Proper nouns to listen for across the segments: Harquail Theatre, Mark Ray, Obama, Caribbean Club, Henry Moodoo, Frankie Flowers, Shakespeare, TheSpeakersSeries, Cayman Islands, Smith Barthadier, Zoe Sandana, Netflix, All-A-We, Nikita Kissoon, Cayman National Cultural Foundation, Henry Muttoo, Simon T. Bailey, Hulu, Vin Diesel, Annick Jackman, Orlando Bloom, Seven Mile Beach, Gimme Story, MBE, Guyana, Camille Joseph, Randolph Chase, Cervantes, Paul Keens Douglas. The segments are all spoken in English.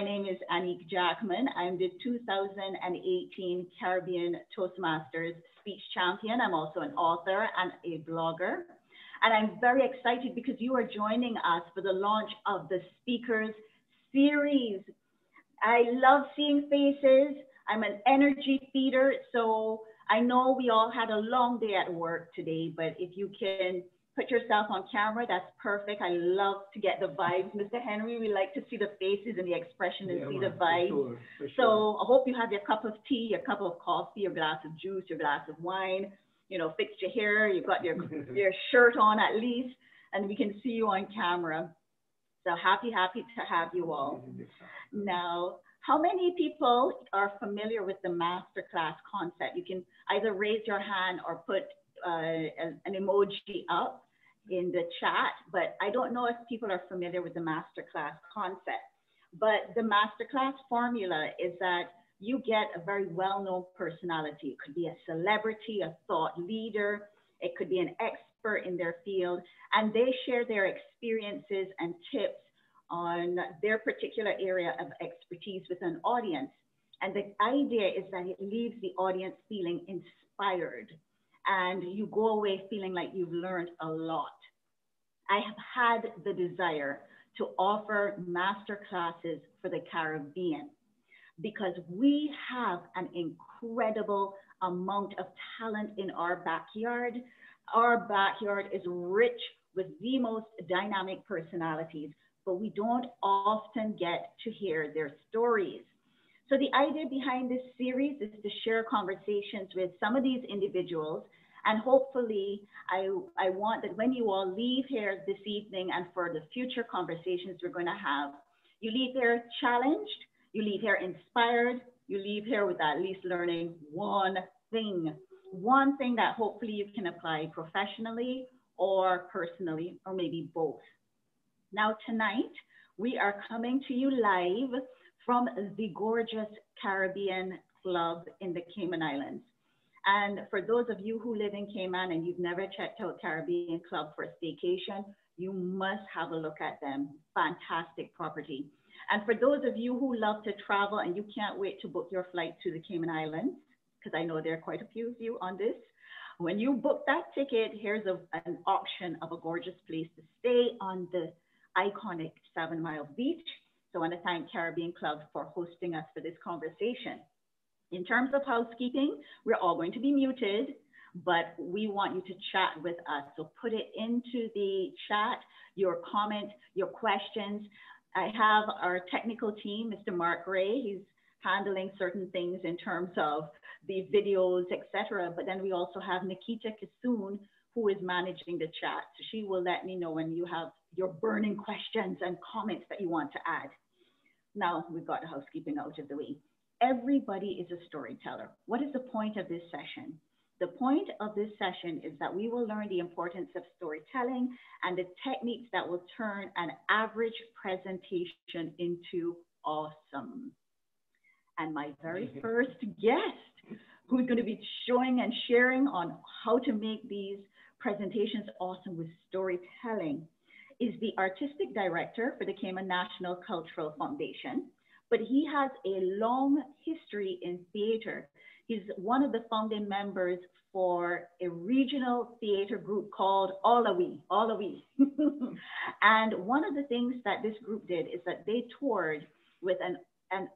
My name is Annick Jackman. I'm the 2018 Caribbean Toastmasters Speech Champion. I'm also an author and a blogger. And I'm very excited because you are joining us for the launch of the Speakers Series. I love seeing faces. I'm an energy feeder, so I know we all had a long day at work today, but if you can put yourself on camera, that's perfect. I love to get the vibes. Mr. Henry, we like to see the faces and the expression and see the vibes. For sure. So I hope you have your cup of tea, your cup of coffee, your glass of juice, your glass of wine, you know, fix your hair, you've got your, your shirt on at least, and we can see you on camera. So happy to have you all. Now, how many people are familiar with the masterclass concept? You can either raise your hand or put an emoji up in the chat, but I don't know if people are familiar with the masterclass concept. But the masterclass formula is that you get a very well-known personality. It could be a celebrity, a thought leader, it could be an expert in their field, and they share their experiences and tips on their particular area of expertise with an audience. And the idea is that it leaves the audience feeling inspired and you go away feeling like you've learned a lot. I have had the desire to offer master classes for the Caribbean, because we have an incredible amount of talent in our backyard. Our backyard is rich with the most dynamic personalities, but we don't often get to hear their stories. So the idea behind this series is to share conversations with some of these individuals, and hopefully I want that when you all leave here this evening and for the future conversations we're going to have, you leave here challenged, you leave here inspired, you leave here with at least learning one thing that hopefully you can apply professionally or personally, or maybe both. Now tonight, we are coming to you live from the gorgeous Caribbean Club in the Cayman Islands. And for those of you who live in Cayman and you've never checked out Caribbean Club for a staycation, you must have a look at them. Fantastic property. And for those of you who love to travel and you can't wait to book your flight to the Cayman Islands, because I know there are quite a few of you on this, when you book that ticket, here's an option of a gorgeous place to stay on the iconic 7 Mile Beach. So I want to thank Caribbean Club for hosting us for this conversation. In terms of housekeeping, we're all going to be muted, but we want you to chat with us. So put it into the chat, your comments, your questions. I have our technical team, Mr. Mark Ray. He's handling certain things in terms of the videos, etc. But then we also have Nikita Kissoon, who is managing the chat. So she will let me know when you have your burning questions and comments that you want to add. Now we've got the housekeeping out of the way. Everybody is a storyteller. What is the point of this session? The point of this session is that we will learn the importance of storytelling and the techniques that will turn an average presentation into awesome. And my very first guest, who's going to be showing and sharing on how to make these presentations awesome with storytelling, is the artistic director for the Cayman National Cultural Foundation, but he has a long history in theater. He's one of the founding members for a regional theater group called All-A-We, All-A-We. And one of the things that this group did is that they toured with an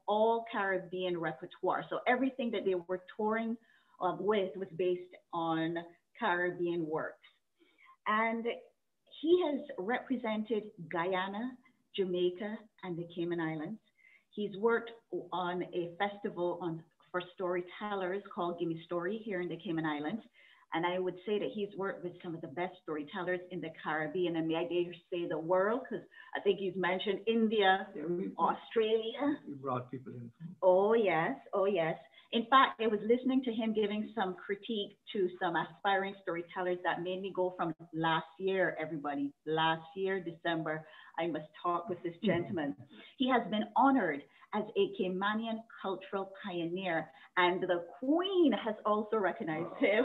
all-Caribbean repertoire. So everything that they were touring with was based on Caribbean works. And he has represented Guyana, Jamaica, and the Cayman Islands. He's worked on a festival for storytellers called Gimme Story here in the Cayman Islands. And I would say that he's worked with some of the best storytellers in the Caribbean, and may I dare say the world, because I think he's mentioned India, Australia. We brought people in. Oh, yes. Oh, yes. In fact, I was listening to him giving some critique to some aspiring storytellers that made me go from last year, everybody, last year, December, I must talk with this gentleman. He has been honored as a Caymanian cultural pioneer, and the Queen has also recognized him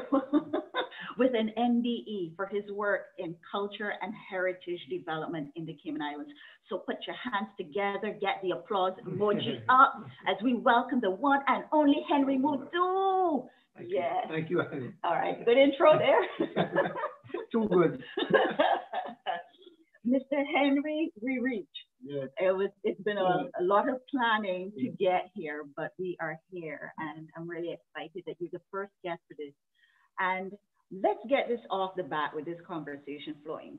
with an MBE for his work in culture and heritage development in the Cayman Islands. So put your hands together, get the applause emoji up as we welcome the one and only Henry Moodoo. Yes. Thank you, Annie. All right, good intro there. Too good. Mr. Henry, we reach. Yes. It's been a lot of planning to get here, but we are here, and I'm really excited that you're the first guest for this. And let's get this off the bat with this conversation flowing.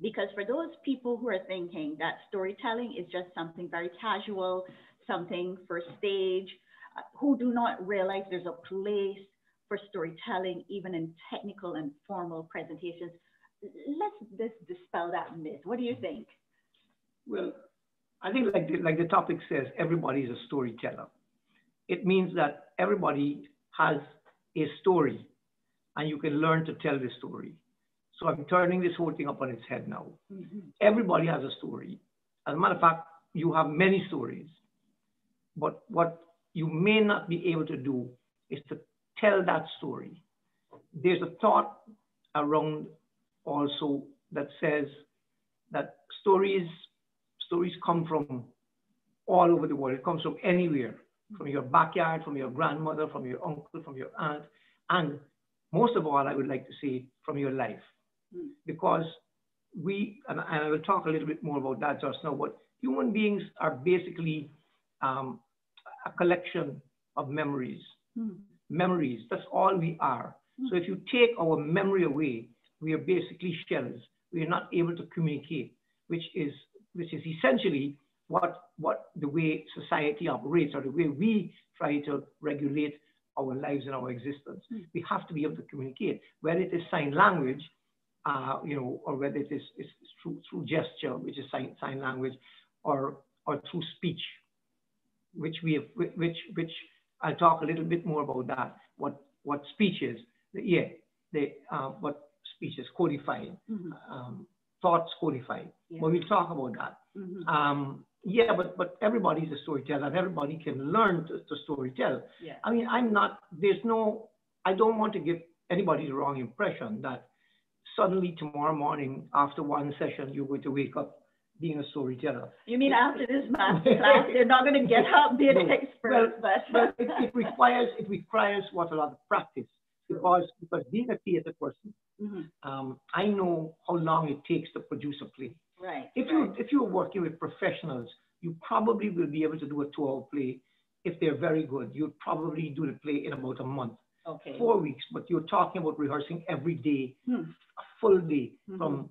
Because for those people who are thinking that storytelling is just something very casual, something for stage, who do not realize there's a place for storytelling, even in technical and formal presentations, let's just dispel that myth. What do you think? Well, I think like the topic says, everybody's a storyteller. It means that everybody has a story and you can learn to tell the story. So I'm turning this whole thing up on its head now. Mm-hmm. Everybody has a story. As a matter of fact, you have many stories, but what you may not be able to do is to tell that story. There's a thought around also that says that stories come from all over the world. It comes from anywhere, from your backyard, from your grandmother, from your uncle, from your aunt, and most of all, I would like to say, from your life. Because and I will talk a little bit more about that just now, but human beings are basically a collection of memories. Memories, that's all we are. So if you take our memory away, we are basically shells. We are not able to communicate, which is essentially what the way society operates, or the way we try to regulate our lives and our existence. We have to be able to communicate, whether it is sign language, or whether it is through gesture, which is sign language, or through speech, which I'll talk a little bit more about that. What speech is? What speech is codified, thoughts codified. Yeah. Well, we'll talk about that. But everybody's a storyteller, and everybody can learn to storytell. Yeah. I mean, I don't want to give anybody the wrong impression that suddenly tomorrow morning after one session, you're going to wake up being a storyteller. You mean after this master class, they're not going to get up, be an expert. Well, but it requires what, a lot of practice. Because being a theater person, I know how long it takes to produce a play. Right. If you're working with professionals, you probably will be able to do a 2-hour play. If they're very good, you'll probably do the play in about a month, 4 weeks. But you're talking about rehearsing every day, a full day, from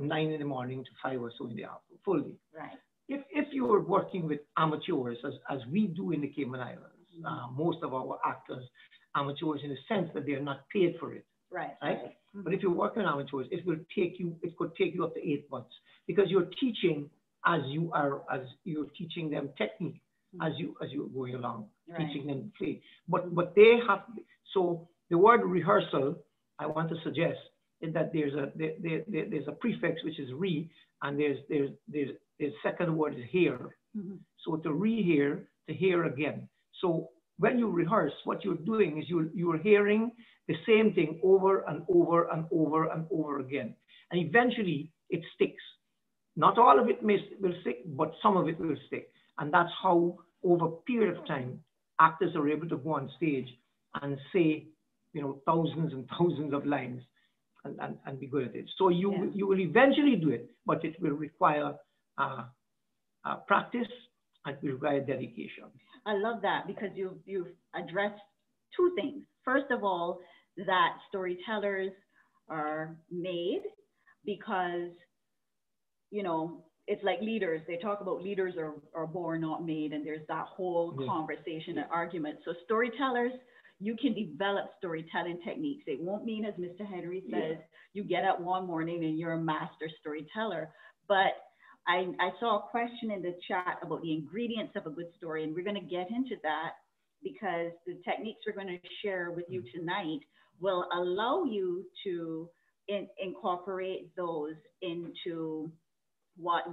9 in the morning to 5 or so in the afternoon, full day. Right. If you are working with amateurs, as we do in the Cayman Islands, most of our actors, amateurs in the sense that they are not paid for it. Right. But if you're working on amateurs, it could take you up to 8 months, because you're teaching them technique as you're going along, teaching them to play. But they have, so the word rehearsal, I want to suggest is that there's a prefix, which is re, and there's second word is hear. So to rehear, to hear again. So when you rehearse, what you're doing is you're hearing the same thing over and over and over and over again. And eventually it sticks. Not all of it will stick, but some of it will stick. And that's how, over a period of time, actors are able to go on stage and say, thousands and thousands of lines and be good at it. So you will eventually do it, but it will require practice, and it will require dedication. I love that, because you've addressed two things. First of all, that storytellers are made because, it's like leaders. They talk about leaders are born, not made, and there's that whole conversation and argument. So storytellers, you can develop storytelling techniques. It won't mean, as Mr. Henry says, you get up one morning and you're a master storyteller. But I saw a question in the chat about the ingredients of a good story, and we're going to get into that, because the techniques we're going to share with you tonight will allow you to incorporate those into what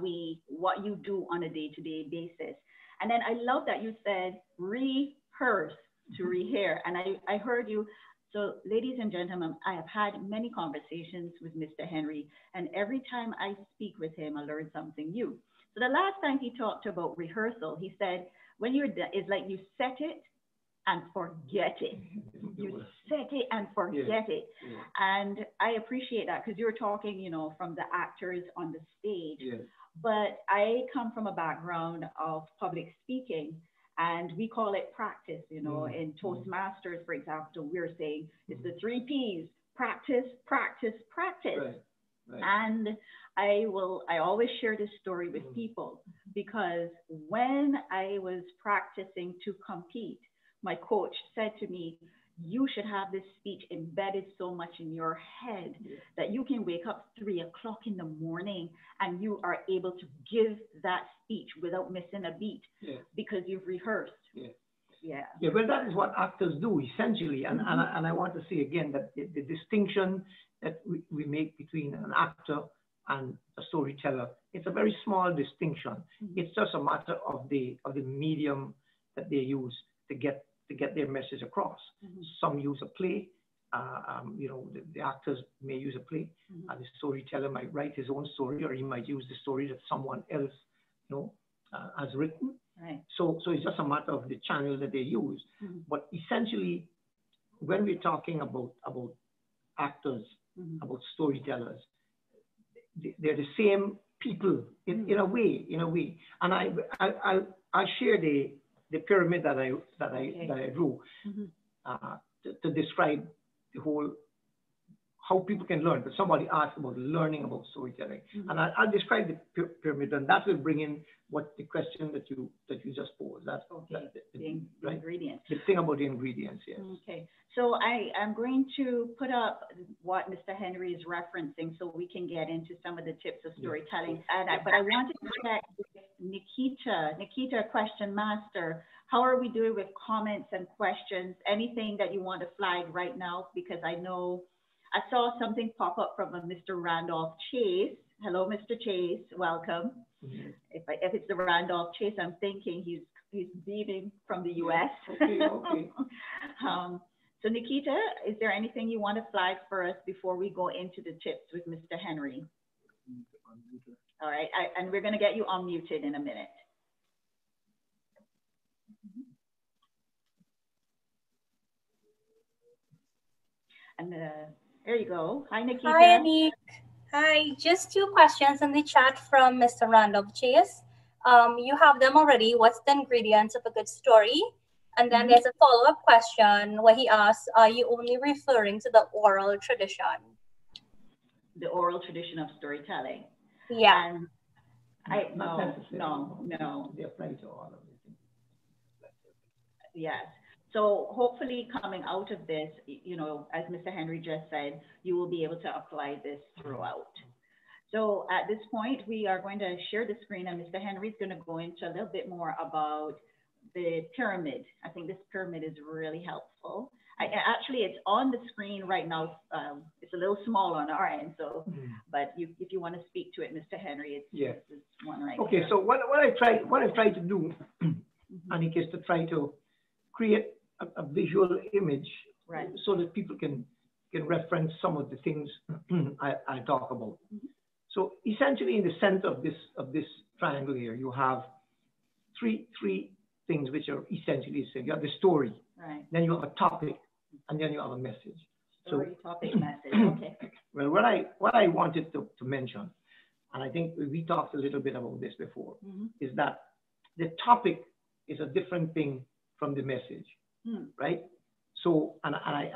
you do on a day-to-day basis. And then I love that you said rehearse to rehear. And I heard you. So ladies and gentlemen, I have had many conversations with Mr. Henry, and every time I speak with him, I learn something new. So the last time he talked about rehearsal, he said, when you're done, it's like you set it and forget it. You set it and forget it. Yeah. And I appreciate that, because you're talking, you know, from the actors on the stage. Yeah. But I come from a background of public speaking, and we call it practice, you know, in Toastmasters, for example, we're saying it's the 3 Ps, practice, practice, practice. Right. Right. And I always share this story with people, because when I was practicing to compete, my coach said to me, you should have this speech embedded so much in your head that you can wake up 3 o'clock in the morning and you are able to give that speech without missing a beat because you've rehearsed. Yeah, well, that is what actors do, essentially. And, and I want to say again that the distinction that we make between an actor and a storyteller, it's a very small distinction. It's just a matter of the medium that they use to get their message across. Some use a play, you know, the actors may use a play, and the storyteller might write his own story, or he might use the story that someone else, you know, has written. Right. So it's just a matter of the channel that they use. But essentially, when we're talking about actors, about storytellers, they're the same people in a way. And I share the pyramid that I drew to describe the whole, how people can learn. But somebody asked about learning about storytelling, and I'll describe the pyramid, and that will bring in what the question that you just posed. That's the ingredients. The thing about the ingredients, yes. Okay, so I am going to put up what Mr. Henry is referencing, so we can get into some of the tips of storytelling. But I wanted to check with Nikita, question master. How are we doing with comments and questions? Anything that you want to flag right now? Because I know I saw something pop up from a Mr. Randolph Chase. Hello, Mr. Chase, welcome. If it's the Randolph Chase, I'm thinking he's beaming from the US. Okay. So Nikita, is there anything you want to flag for us before we go into the tips with Mr. Henry? All right, and we're gonna get you unmuted in a minute. And there you go. Hi, Nikita. Hi, Annick. Hi. Just 2 questions in the chat from Mr. Randolph Chase. You have them already. What's the ingredients of a good story? And then there's a follow-up question where he asks, are you only referring to the oral tradition? The oral tradition of storytelling. Yeah. And no. They apply to all of it. Yes. So hopefully coming out of this, you know, as Mr. Henry just said, you will be able to apply this throughout. So at this point, we are going to share the screen, and Mr. Henry's going to go into a little bit more about the pyramid. I think this pyramid is really helpful. Actually, it's on the screen right now. It's a little small on our end, so, but if you want to speak to it, Mr. Henry, it's this one right here. Okay, so what I try to do, Annick, is to try to create a visual image, right, so that people can reference some of the things I talk about. So essentially, in the center of this triangle here, you have three things which are essentially the same. You have the story, right, then you have a topic, and then you have a message. Story, topic, message. Okay. Well, what I wanted to mention, and I think we talked a little bit about this before, is that the topic is a different thing from the message. Right? So, and I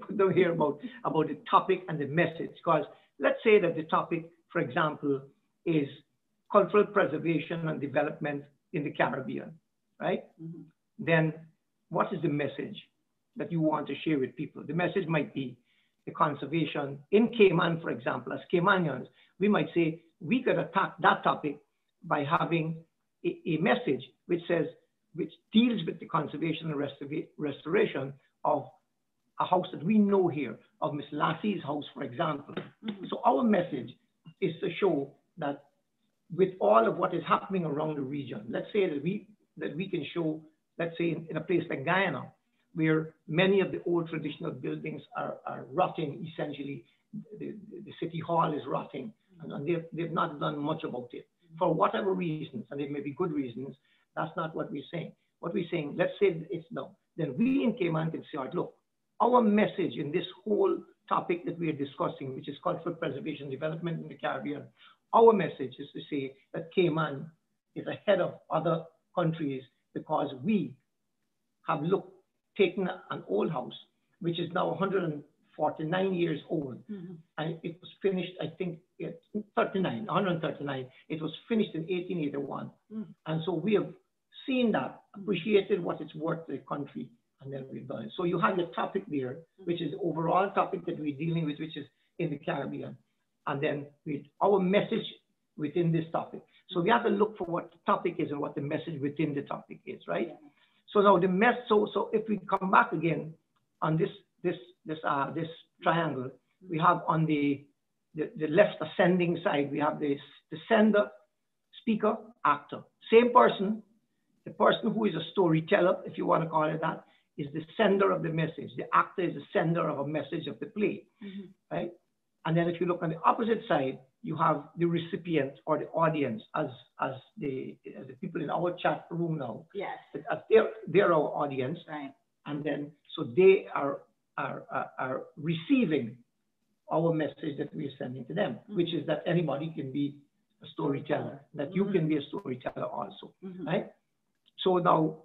put them here about the topic and the message, because let's say that the topic, for example, is cultural preservation and development in the Caribbean, right? Then what is the message that you want to share with people? The message might be the conservation in Cayman, for example. As Caymanians, we might say we could attack that topic by having a message which deals with the conservation and restoration of a house that we know here, of Miss Lassie's house, for example. So our message is to show that with all of what is happening around the region. Let's say that we can show, let's say in a place like Guyana, where many of the old traditional buildings are rotting, essentially. The city hall is rotting, and they've not done much about it. For whatever reasons, and it may be good reasons, that's not what we're saying. What we're saying, let's say it's done. Then we in Cayman can say, look, our message in this whole topic that we are discussing, which is cultural preservation development in the Caribbean, our message is to say that Cayman is ahead of other countries because we have taken an old house, which is now 149 years old. Mm-hmm. And it was finished, I think, at 139. It was finished in 1881. Mm-hmm. And so we have seen that, appreciated what it's worth to the country, and then we've done it. So you have the topic there, which is the overall topic that we're dealing with, which is in the Caribbean. And then with our message within this topic. So we have to look for what the topic is and what the message within the topic is, right? Yeah. So now the mess. So if we come back again on this triangle, we have on the left ascending side, we have the sender, speaker, actor, same person. The person who is a storyteller, if you want to call it that, is the sender of the message. The actor is the sender of a message of the play, mm-hmm. right? And then if you look on the opposite side, you have the recipient or the audience as the people in our chat room now. Yes. As they're our audience. Right. And then, so they are receiving our message that we are sending to them, mm-hmm. which is that anybody can be a storyteller, that mm-hmm. you can be a storyteller also, mm-hmm. right? So now,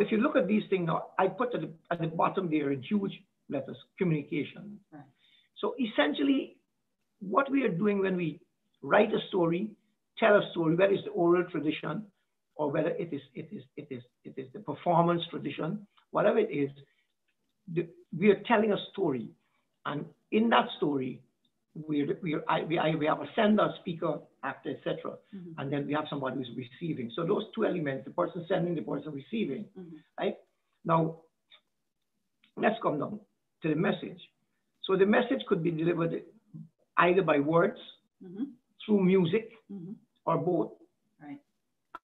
if you look at these things, now, I put at the bottom there in huge letters, communication. Right. So essentially, what we are doing when we write a story, tell a story, whether it's the oral tradition or whether it is the performance tradition, whatever it is, we are telling a story, and in that story, we have a sender, speaker, actor, etc., mm-hmm. and then we have somebody who's receiving. So those two elements, the person sending, the person receiving, mm-hmm. right? Now, let's come down to the message. So the message could be delivered either by words, mm-hmm. through music, mm-hmm. or both. Right.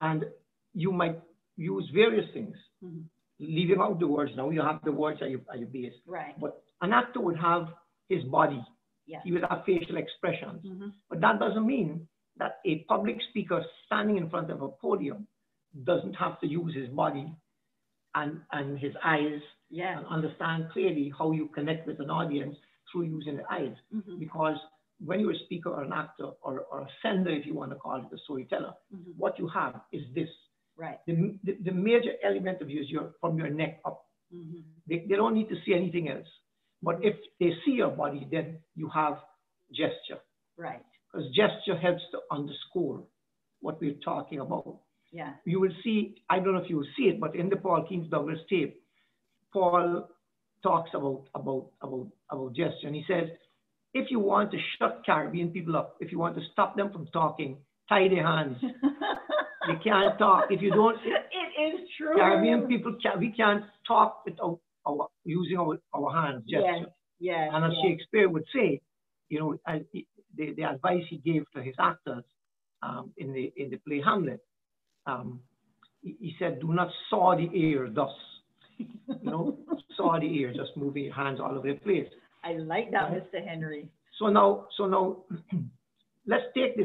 And you might use various things. Mm-hmm. Leaving out the words now, you have the words at your base. Right. But an actor would have his body. Yes. He would have facial expressions. Mm-hmm. But that doesn't mean that a public speaker standing in front of a podium doesn't have to use his body and his eyes, yes. and understand clearly how you connect with an audience through using the eyes. Mm-hmm. Because when you're a speaker or an actor or a sender, if you want to call it, a storyteller, mm-hmm. what you have is this. Right. The major element of you is from your neck up. Mm-hmm. They don't need to see anything else. But if they see your body, then you have gesture. Right. Because gesture helps to underscore what we're talking about. Yeah. You will see, I don't know if you will see it, but in the Paul Keens Douglas tape, Paul talks about gesture. And he says, if you want to shut Caribbean people up, if you want to stop them from talking, tie their hands. They can't talk. If you don't, it is true. Caribbean people, we can't talk without using our hands, gesture. Yes, and as yes. Shakespeare would say, you know, the advice he gave to his actors in the play Hamlet, he said, do not saw the ear thus. You know, saw the ear, just moving your hands all over the place. I like that, right? Mr. Henry. So now, let's take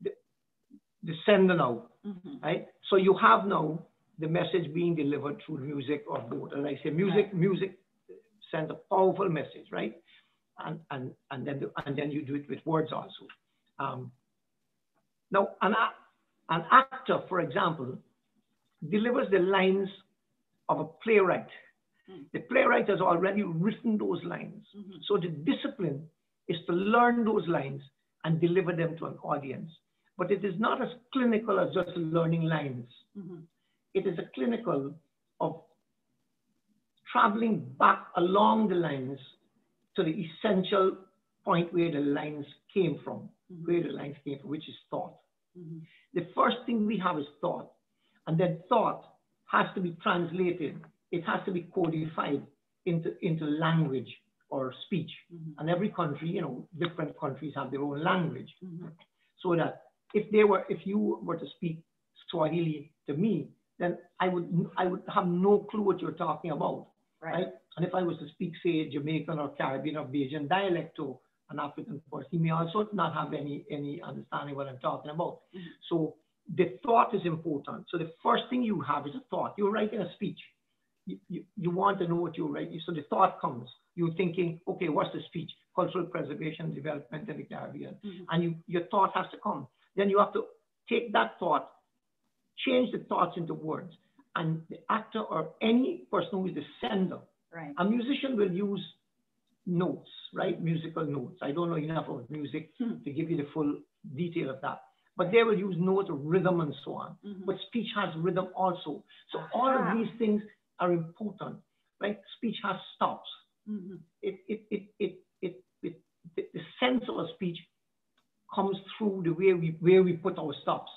the sender now, mm-hmm. right? So you have now the message being delivered through music or both. And I say music, right. Music sends a powerful message, right? And then you do it with words also. Now, an actor, for example, delivers the lines of a playwright. Mm-hmm. The playwright has already written those lines. Mm-hmm. So the discipline is to learn those lines and deliver them to an audience. But it is not as clinical as just learning lines. Mm-hmm. It is a clinical of traveling back along the lines to the essential point where the lines came from, mm-hmm. Which is thought. Mm-hmm. The first thing we have is thought, and then thought has to be translated. It has to be codified into language or speech. Mm-hmm. And every country, you know, different countries have their own language, mm-hmm. so that if you were to speak Swahili to me, then I would have no clue what you're talking about, right? And if I was to speak, say, Jamaican or Caribbean or Bajan dialect to an African person, he may also not have any understanding of what I'm talking about. Mm-hmm. So the thought is important. So the first thing you have is a thought. You're writing a speech. You want to know what you're writing. So the thought comes. You're thinking, okay, what's the speech? Cultural preservation, development in the Caribbean. Mm-hmm. And your thought has to come. Then you have to take that thought, change the thoughts into words. And the actor or any person who is the sender, right. A musician will use notes, right? Musical notes. I don't know enough of music to give you the full detail of that. But they will use notes, rhythm, and so on. Mm-hmm. But speech has rhythm also. So all of these things are important, right? Speech has stops. Mm-hmm. The sense of a speech comes through the way where we put our stops,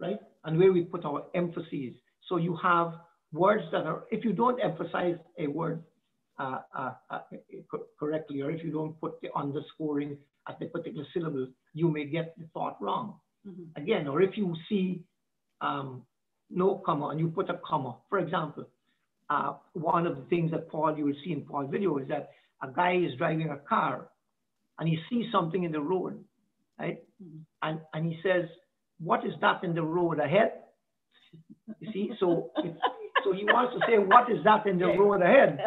right? And where we put our emphases. So you have words that are, if you don't emphasize a word correctly, or if you don't put the underscoring at the particular syllable, you may get the thought wrong. Mm-hmm. Again, or if you see no comma and you put a comma, for example, one of the things that you will see in Paul's video is that a guy is driving a car and he sees something in the road, right? Mm-hmm. And he says, what is that in the road ahead? You see, so he wants to say, what is that in the road ahead?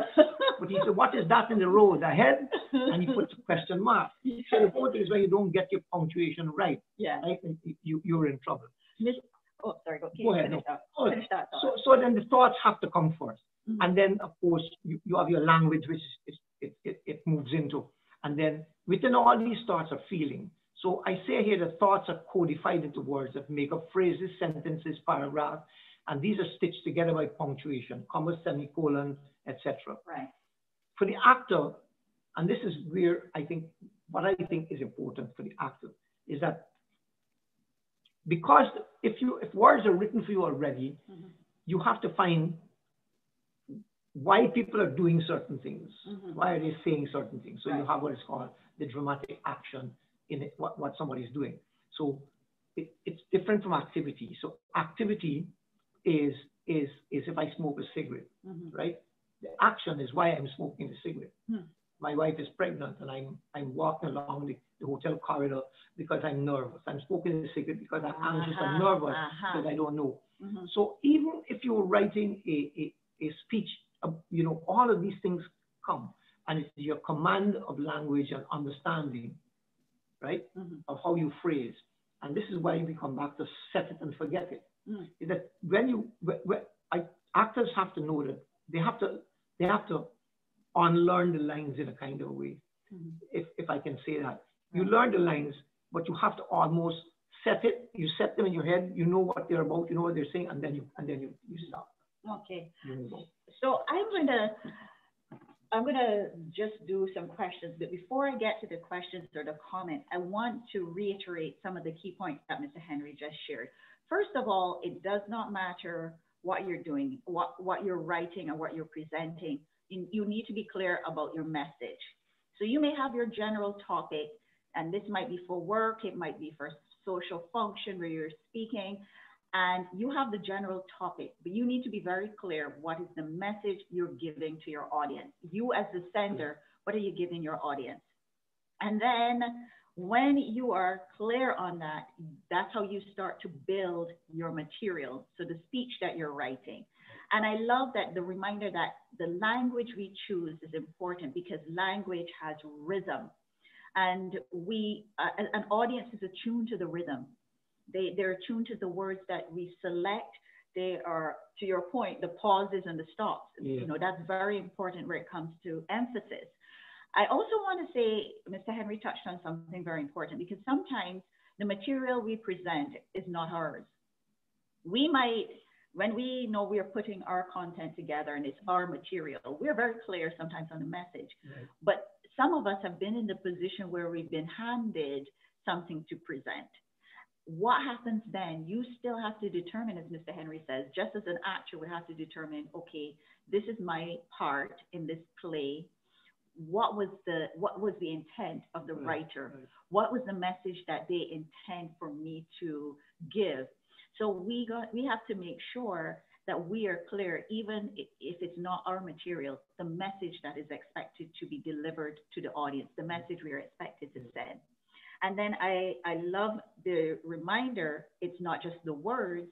But he said, what is that in the road ahead? And he puts a question mark. So the point is, when you don't get your punctuation right, right? You're in trouble. Oh, sorry, go ahead. So then the thoughts have to come first. Mm-hmm. And then, of course, you have your language, which it moves into. And then within all these thoughts are feeling. So I say here the thoughts are codified into words that make up phrases, sentences, paragraphs, and these are stitched together by punctuation, comma, semicolon, etc. Right. For the actor, and this is where I think, what I think is important for the actor is that because if words are written for you already, mm-hmm. you have to find why people are doing certain things. Mm-hmm. Why are they saying certain things? So you have what is called the dramatic action in it, what somebody's doing. So it's different from activity. So activity is if I smoke a cigarette, mm-hmm. right? The action is why I'm smoking the cigarette. Mm. My wife is pregnant and I'm walking along the hotel corridor because I'm nervous. I'm smoking the cigarette because I'm anxious and nervous because I don't know. Mm-hmm. So even if you're writing a speech, you know, all of these things come, and it's your command of language and understanding, right, mm-hmm. of how you phrase. And this is why we come back to set it and forget it. Mm. Is that when actors have to know that they have to unlearn the lines in a kind of way, mm-hmm. if I can say that. You learn the lines, but you have to almost set it. You set them in your head. You know what they're about. You know what they're saying, and then you stop. Okay. So I'm gonna just do some questions, but before I get to the questions or the comments, I want to reiterate some of the key points that Mr. Henry just shared. First of all, it does not matter what you're doing, what you're writing or what you're presenting. You need to be clear about your message. So you may have your general topic, and this might be for work, it might be for social function where you're speaking, and you have the general topic, but you need to be very clear what is the message you're giving to your audience. You as the sender, what are you giving your audience? And then when you are clear on that, that's how you start to build your material, so the speech that you're writing. And I love that the reminder that the language we choose is important, because language has rhythm. And an audience is attuned to the rhythm. They're attuned to the words that we select. They are, to your point, the pauses and the stops. Yeah. You know, that's very important when it comes to emphasis. I also want to say, Mr. Henry touched on something very important, because sometimes the material we present is not ours. We might, when we know we're putting our content together and it's our material, we're very clear sometimes on the message. Right. But some of us have been in the position where we've been handed something to present. What happens then? You still have to determine, as Mr. Henry says, just as an actor would have to determine, okay, this is my part in this play. what was the intent of the writer? Right. What was the message that they intend for me to give? So we have to make sure that we are clear, even if it's not our material, the message that is expected to be delivered to the audience, the message we are expected to send. And then I love the reminder, it's not just the words,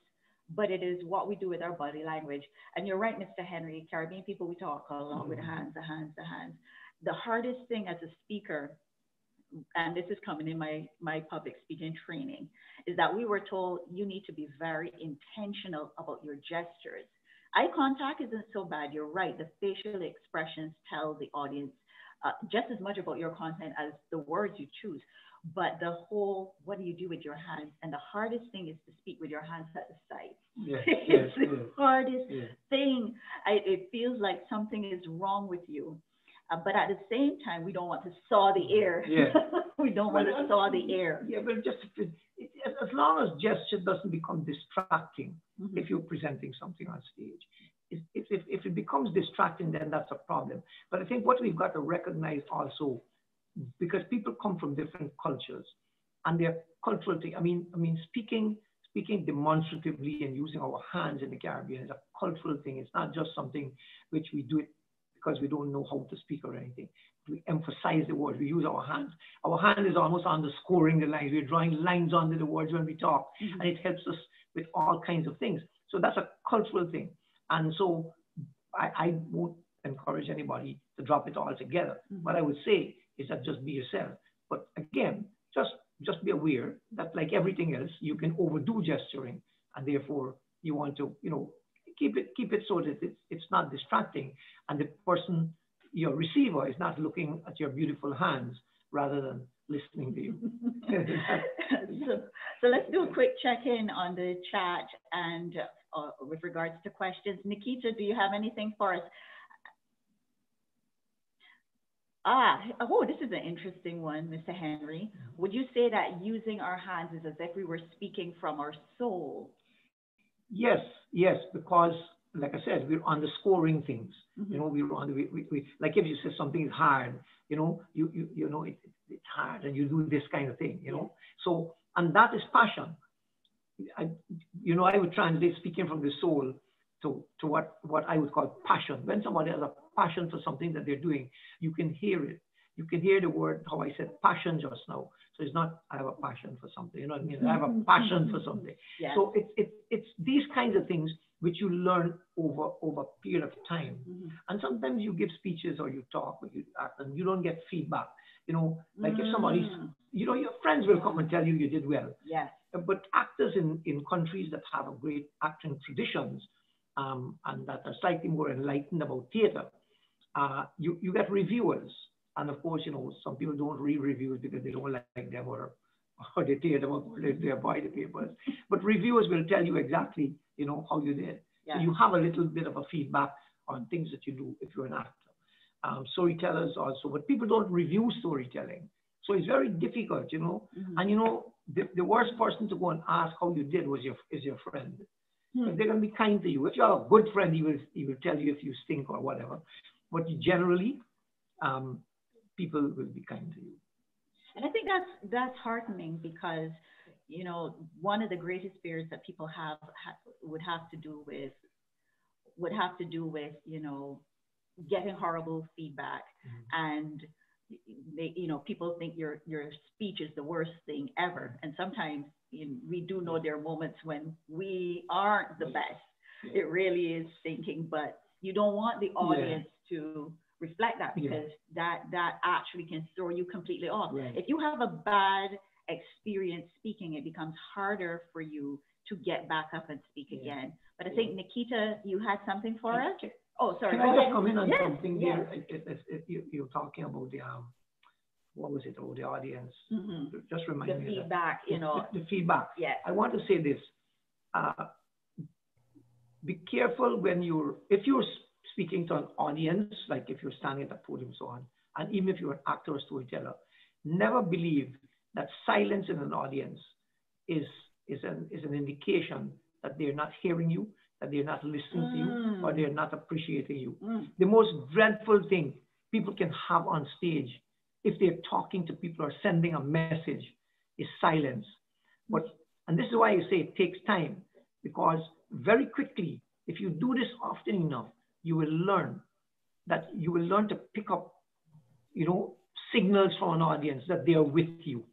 but it is what we do with our body language. And you're right, Mr. Henry, Caribbean people, we talk a lot with hands, the hands, the hands. The hardest thing as a speaker, and this is coming in my public speaking training, is that we were told you need to be very intentional about your gestures. Eye contact isn't so bad, you're right. The facial expressions tell the audience just as much about your content as the words you choose. But the whole, what do you do with your hands? And the hardest thing is to speak with your hands at the side. Yes, it's yes, the yes. hardest yes. thing. It feels like something is wrong with you. But at the same time, we don't want to saw the air. Yeah. We don't want to saw the air. Yeah, but just as long as gesture doesn't become distracting, mm-hmm. if you're presenting something on stage. If it becomes distracting, then that's a problem. But I think what we've got to recognize also, because people come from different cultures and their cultural thing. I mean, speaking demonstratively and using our hands in the Caribbean is a cultural thing. It's not just something which we do it because we don't know how to speak or anything. We emphasize the words. We use our hands. Our hand is almost underscoring the lines. We're drawing lines under the words when we talk, mm-hmm. and it helps us with all kinds of things. So that's a cultural thing. And so I won't encourage anybody to drop it all together. Mm-hmm. But I would say, is that just be yourself. But again, just be aware that like everything else, you can overdo gesturing, and therefore you want to, you know, keep it so that it's not distracting, and the person, your receiver, is not looking at your beautiful hands rather than listening to you. So let's do a quick check-in on the chat and with regards to questions. Nikita, do you have anything for us? Oh, this is an interesting one, Mr. Henry. Would you say that using our hands is as if we were speaking from our soul? Yes, yes, because like I said, we're underscoring things. Mm-hmm. You know, we like if you say something is hard, you know, you know it's hard, and you do this kind of thing, you know. So, and that is passion. I would translate speaking from the soul to what I would call passion. When somebody has a passion for something that they're doing, you can hear it. You can hear the word, how I said passion just now. So it's not, I have a passion for something. You know what I mean? I have a passion for something. Yeah. So it's these kinds of things which you learn over a period of time. Mm-hmm. And sometimes you give speeches or you talk or you act and you don't get feedback. You know, like if somebody's, you know, your friends will come and tell you you did well. Yes. But actors in countries that have a great acting traditions and that are slightly more enlightened about theater, you get reviewers. And of course, you know, some people don't read reviews because they don't like them or they tear them up or they avoid the papers. But reviewers will tell you exactly, you know, how you did. Yeah. So you have a little bit of a feedback on things that you do if you're an actor. Storytellers also, but people don't review storytelling. So it's very difficult, you know. Mm-hmm. And you know, the worst person to go and ask how you did is your friend. Mm-hmm. They're going to be kind to you. If you're a good friend, he will tell you if you stink or whatever. But you generally, people will be kind to you. And I think that's heartening because, you know, one of the greatest fears that people would have to do with, you know, getting horrible feedback, mm-hmm. and they, you know, people think your speech is the worst thing ever. And sometimes we do know there are moments when we aren't the best. Yeah. It really is thinking, but you don't want the audience to reflect that, because that actually can throw you completely off. Right. If you have a bad experience speaking, it becomes harder for you to get back up and speak again. But I think, Nikita, you had something for us? Oh, sorry. Can I just come in on something here? You're talking about the, what was it, oh, the audience? Mm-hmm. Just remind me. The feedback, you know. The feedback. Yeah. I want to say this. Be careful when if you're speaking to an audience, like if you're standing at a podium and so on, and even if you're an actor or storyteller, never believe that silence in an audience is an indication that they're not hearing you, that they're not listening to you, or they're not appreciating you. The most dreadful thing people can have on stage if they're talking to people or sending a message is silence. But, and this is why you say it takes time, because very quickly, if you do this often enough, you will learn that you will learn to pick up, you know, signals from an audience that they are with you.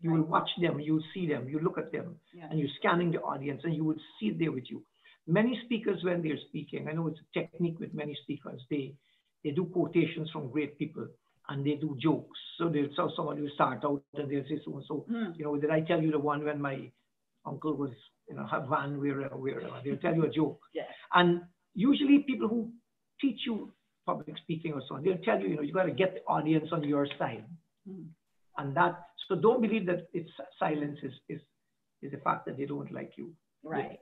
You will watch them, you will see them, you look at them, yeah. and you're scanning the audience and you will see it there with you. Many speakers, when they're speaking, I know it's a technique with many speakers, they do quotations from great people and they do jokes. So they'll tell someone who start out and they'll say so and so, you know, did I tell you the one when my uncle was, you know, Havan, wherever, they'll tell you a joke. Yeah. And usually people who teach you public speaking or so on, they'll tell you, you know, you got to get the audience on your side. Mm. And that, so don't believe that it's silence is the fact that they don't like you. Right. Yeah.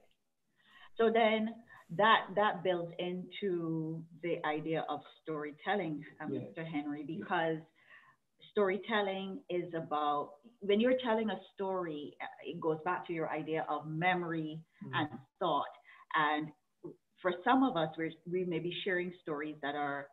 So then that builds into the idea of storytelling, Mr. Henry, because storytelling is about, when you're telling a story, it goes back to your idea of memory and thought. And for some of us, we may be sharing stories that are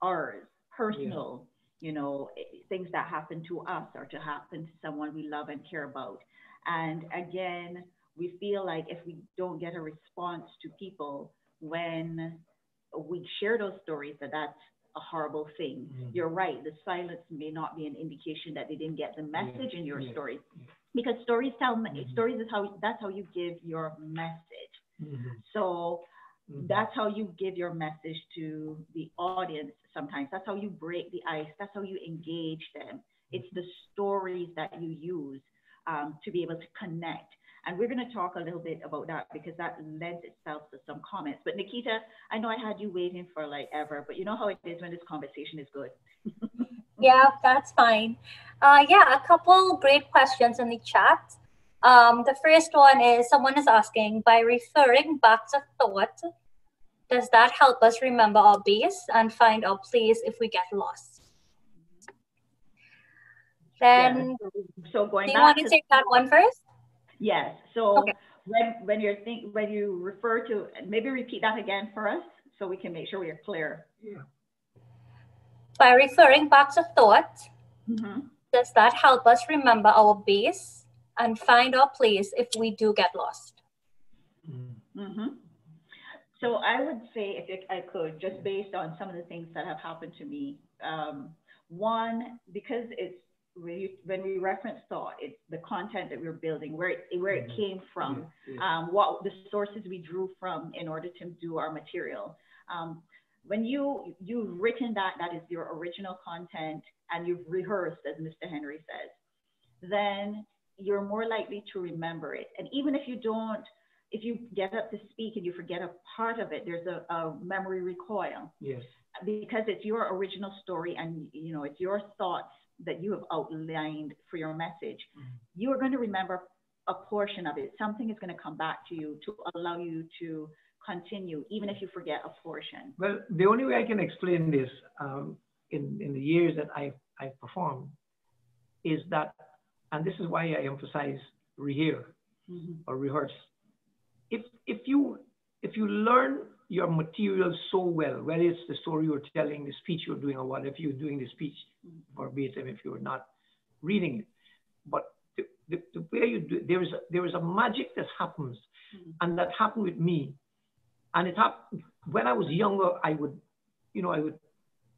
ours, personal, you know, things that happen to us or to happen to someone we love and care about. And again, we feel like if we don't get a response to people when we share those stories, that's a horrible thing. Mm-hmm. You're right. The silence may not be an indication that they didn't get the message in your story, because stories tell stories is how, that's how you give your message. So that's how you give your message to the audience. Sometimes that's how you break the ice. That's how you engage them. It's the stories that you use to be able to connect. And we're going to talk a little bit about that because that lends itself to some comments. But Nikita, I know I had you waiting for like ever, but you know how it is when this conversation is good. Yeah, that's fine. Yeah, a couple great questions in the chat. The first one is someone is asking, by referring back to thought, does that help us remember our base and find our place if we get lost? Then, so going do you want to take that one first? Yes. So when you refer to, maybe repeat that again for us so we can make sure we are clear. Yeah. By referring back to thought, does that help us remember our base and find our place if we do get lost? So I would say, if I could, just based on some of the things that have happened to me, one, because it's, when we reference thought, it's the content that we're building, where it came from, what the sources we drew from in order to do our material. When you've written that, that is your original content, and you've rehearsed, as Mr. Henry says, then you're more likely to remember it. And even if you don't, if you get up to speak and you forget a part of it, there's a memory recoil. Yes. Because it's your original story, and you know it's your thoughts that you have outlined for your message. You are going to remember a portion of it. Something is going to come back to you to allow you to continue, even if you forget a portion. Well, the only way I can explain this in the years that I've performed is that, and this is why I emphasize rehear or rehearse. If you learn your material so well, whether it's the story you're telling, the speech you're doing, or what, if you're doing the speech verbatim, if you're not reading it. But the way you do, there is a magic that happens, and that happened with me. And it happened when I was younger. I would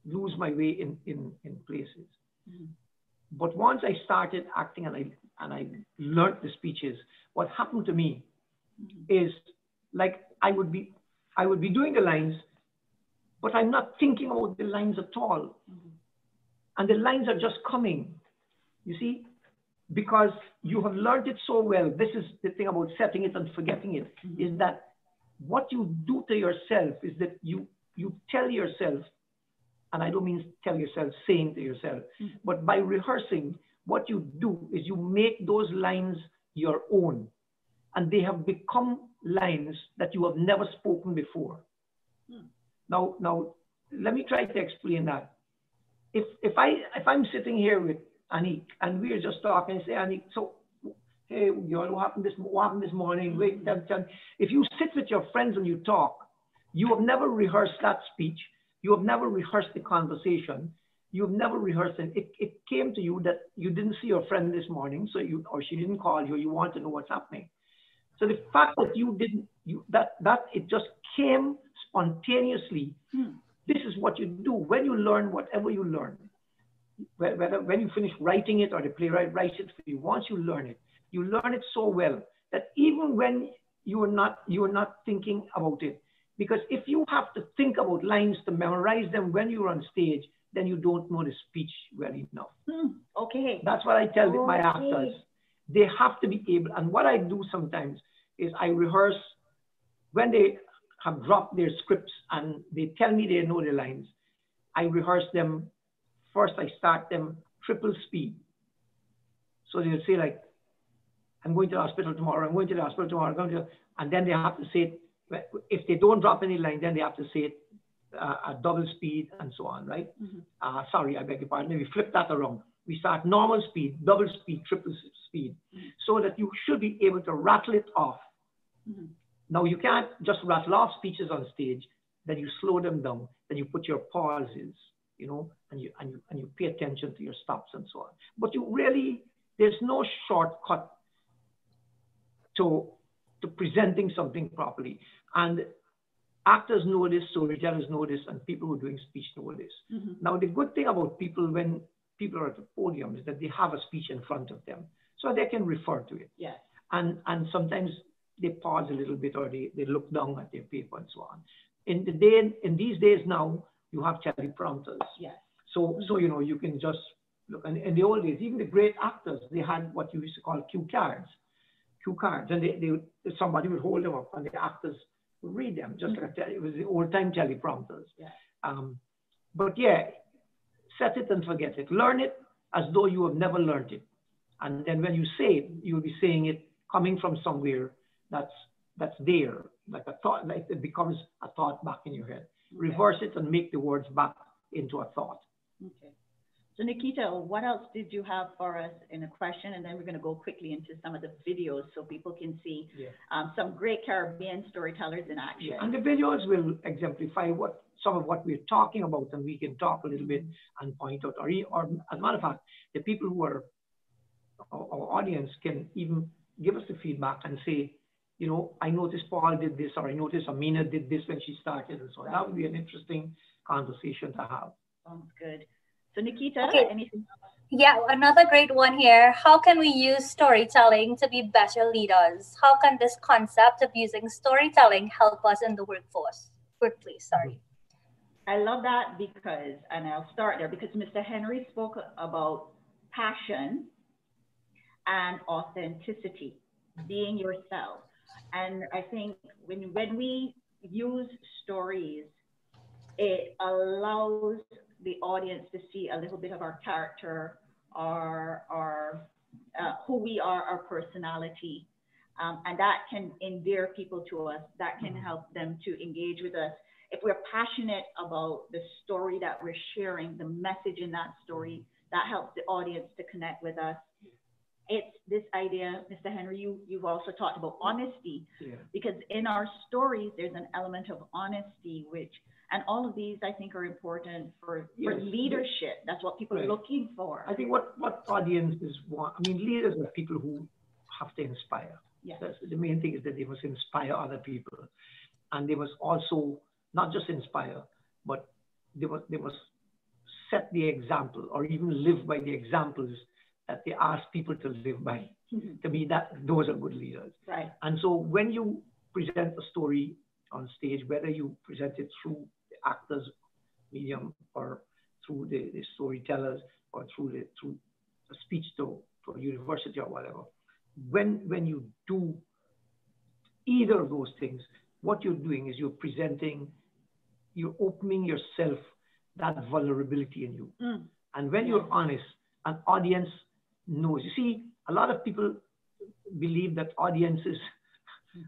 lose my way in places. But once I started acting and I learned the speeches, what happened to me is like I would be doing the lines, but I'm not thinking about the lines at all. And the lines are just coming, you see, because you have learned it so well. This is the thing about setting it and forgetting it, is that what you do to yourself is that you tell yourself, and I don't mean tell yourself, saying to yourself, but by rehearsing, what you do is you make those lines your own. And they have become lines that you have never spoken before. Now, let me try to explain that. If I'm sitting here with Annick and we're just talking, say, Annick, so hey, you know, what happened this morning? Wait, if you sit with your friends and you talk, you have never rehearsed that speech. You have never rehearsed the conversation. You've never rehearsed it. It came to you that you didn't see your friend this morning, so you, or she didn't call you, you want to know what's happening. So the fact that you didn't, that it just came spontaneously. This is what you do when you learn whatever you learn. Whether when you finish writing it or the playwright writes it for you, once you learn it so well that even when you are not thinking about it, because if you have to think about lines to memorize them when you're on stage, then you don't know the speech well enough. Okay. That's what I tell my actors. They have to be able, and what I do sometimes is I rehearse when they have dropped their scripts and they tell me they know the lines. I rehearse them. First, I start them triple speed. So they'll say like, I'm going to the hospital tomorrow, I'm going to the hospital tomorrow, I'm going to, and then they have to say it. If they don't drop any line, then they have to say it at double speed and so on, right? Sorry, I beg your pardon, we flip that around. We start normal speed, double speed, triple speed, so that you should be able to rattle it off. Now, you can't just rattle off speeches on stage, then you slow them down, then you put your pauses, you know, and you pay attention to your stops and so on. But you really, there's no shortcut to presenting something properly. And actors know this, storytellers know this, and people who are doing speech know this. Now, the good thing about people when people are at the podium is that they have a speech in front of them, so they can refer to it. Yes. And sometimes they pause a little bit, or they look down at their paper and so on. In these days now, you have teleprompters. Yes. So you know, you can just look. And in the old days, even the great actors, they had what you used to call cue cards. Cue cards, and somebody would hold them up, and the actors would read them. Just like it was the old time teleprompters. Yes. But yeah, set it and forget it. Learn it as though you have never learned it, and then when you say it, you'll be saying it coming from somewhere that's there, like a thought. Like it becomes a thought back in your head. Okay. Reverse it and make the words back into a thought. Okay. So Nikita, what else did you have for us in a question? And then we're going to go quickly into some of the videos so people can see some great Caribbean storytellers in action. Yeah. And the videos will exemplify some of what we're talking about, and we can talk a little bit and point out, or as a matter of fact, the people who are our audience can even give us the feedback and say, you know, I noticed Paul did this, or I noticed Amina did this when she started, and so on. That would be an interesting conversation to have. Sounds good. So Nikita, anything else? Yeah, another great one here. How can we use storytelling to be better leaders? How can this concept of using storytelling help us in the workplace? Sorry. I love that because, and I'll start there because Mr. Henry spoke about passion and authenticity, being yourself. And I think when we use stories, it allows the audience to see a little bit of our character, our who we are, our personality. And that can endear people to us, that can help them to engage with us. If we're passionate about the story that we're sharing, the message in that story, that helps the audience to connect with us. It's this idea, Mr. Henry, you've also talked about honesty, because in our stories, there's an element of honesty, which, and all of these I think are important for leadership. That's what people are looking for. I think what audiences want, I mean, leaders are people who have to inspire. Yes. That's the main thing, is that they must inspire other people. And they must also not just inspire, but they must set the example, or even live by the examples that they ask people to live by. To me, those are good leaders. Right. And so when you present a story on stage, whether you present it through the actors' medium, or through the storytellers, or through a speech to a university or whatever, when you do either of those things, what you're doing is you're opening yourself, that vulnerability in you. And when you're honest, an audience knows. You see, a lot of people believe that audiences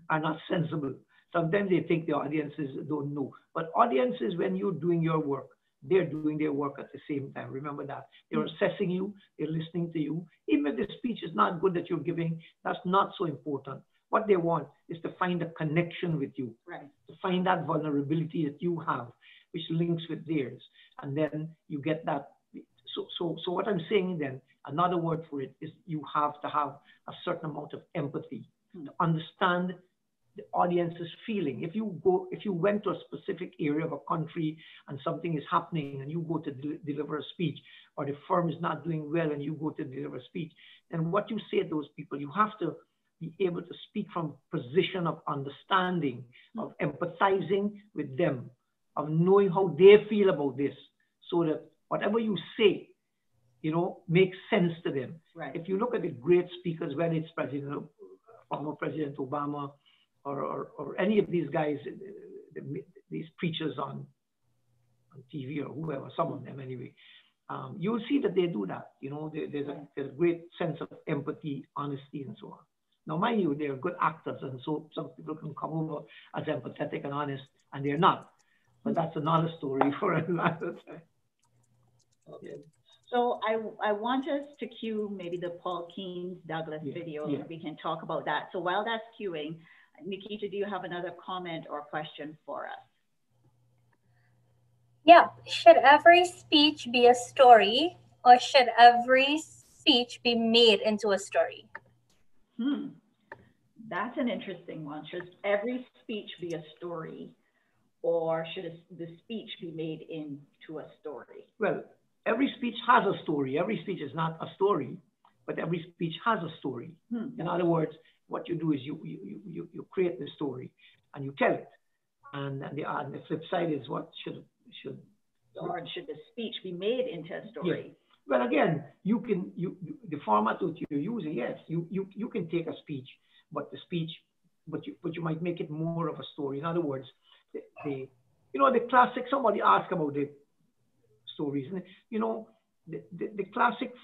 are not sensible. Sometimes they think the audiences don't know. But audiences, when you're doing your work, they're doing their work at the same time. Remember that. They're assessing you. They're listening to you. Even if the speech is not good that you're giving, that's not so important. What they want is to find a connection with you, to find that vulnerability that you have. which links with theirs. And then you get that. So what I'm saying then, another word for it is you have to have a certain amount of empathy to understand the audience's feeling. If you went to a specific area of a country and something is happening and you go to deliver a speech, or the firm is not doing well and you go to deliver a speech, then what you say to those people, you have to be able to speak from a position of understanding, of empathizing with them, of knowing how they feel about this, so that whatever you say, you know, makes sense to them. Right. If you look at the great speakers, whether it's former President Obama, or any of these guys, these preachers on TV or whoever, some of them anyway, you'll see that they do that. You know, there's a great sense of empathy, honesty, and so on. Now, mind you, they're good actors, and so some people can come over as empathetic and honest, and they're not. But that's another story for another time. Okay. So I want us to cue maybe the Paul Keens Douglas video, and we can talk about that. So while that's cueing, Nikita, do you have another comment or question for us? Yeah. Should every speech be a story, or should every speech be made into a story? That's an interesting one. Should every speech be a story, or should the speech be made into a story? Well, every speech has a story. Every speech is not a story, but every speech has a story. In other words, what you do is you create the story and you tell it. And the flip side is what should. Or should the speech be made into a story? Yeah. Well, again, the format that you're using, yes, you can take a speech, but you might make it more of a story. In other words, the classic, somebody asked about the stories, and you know, the classic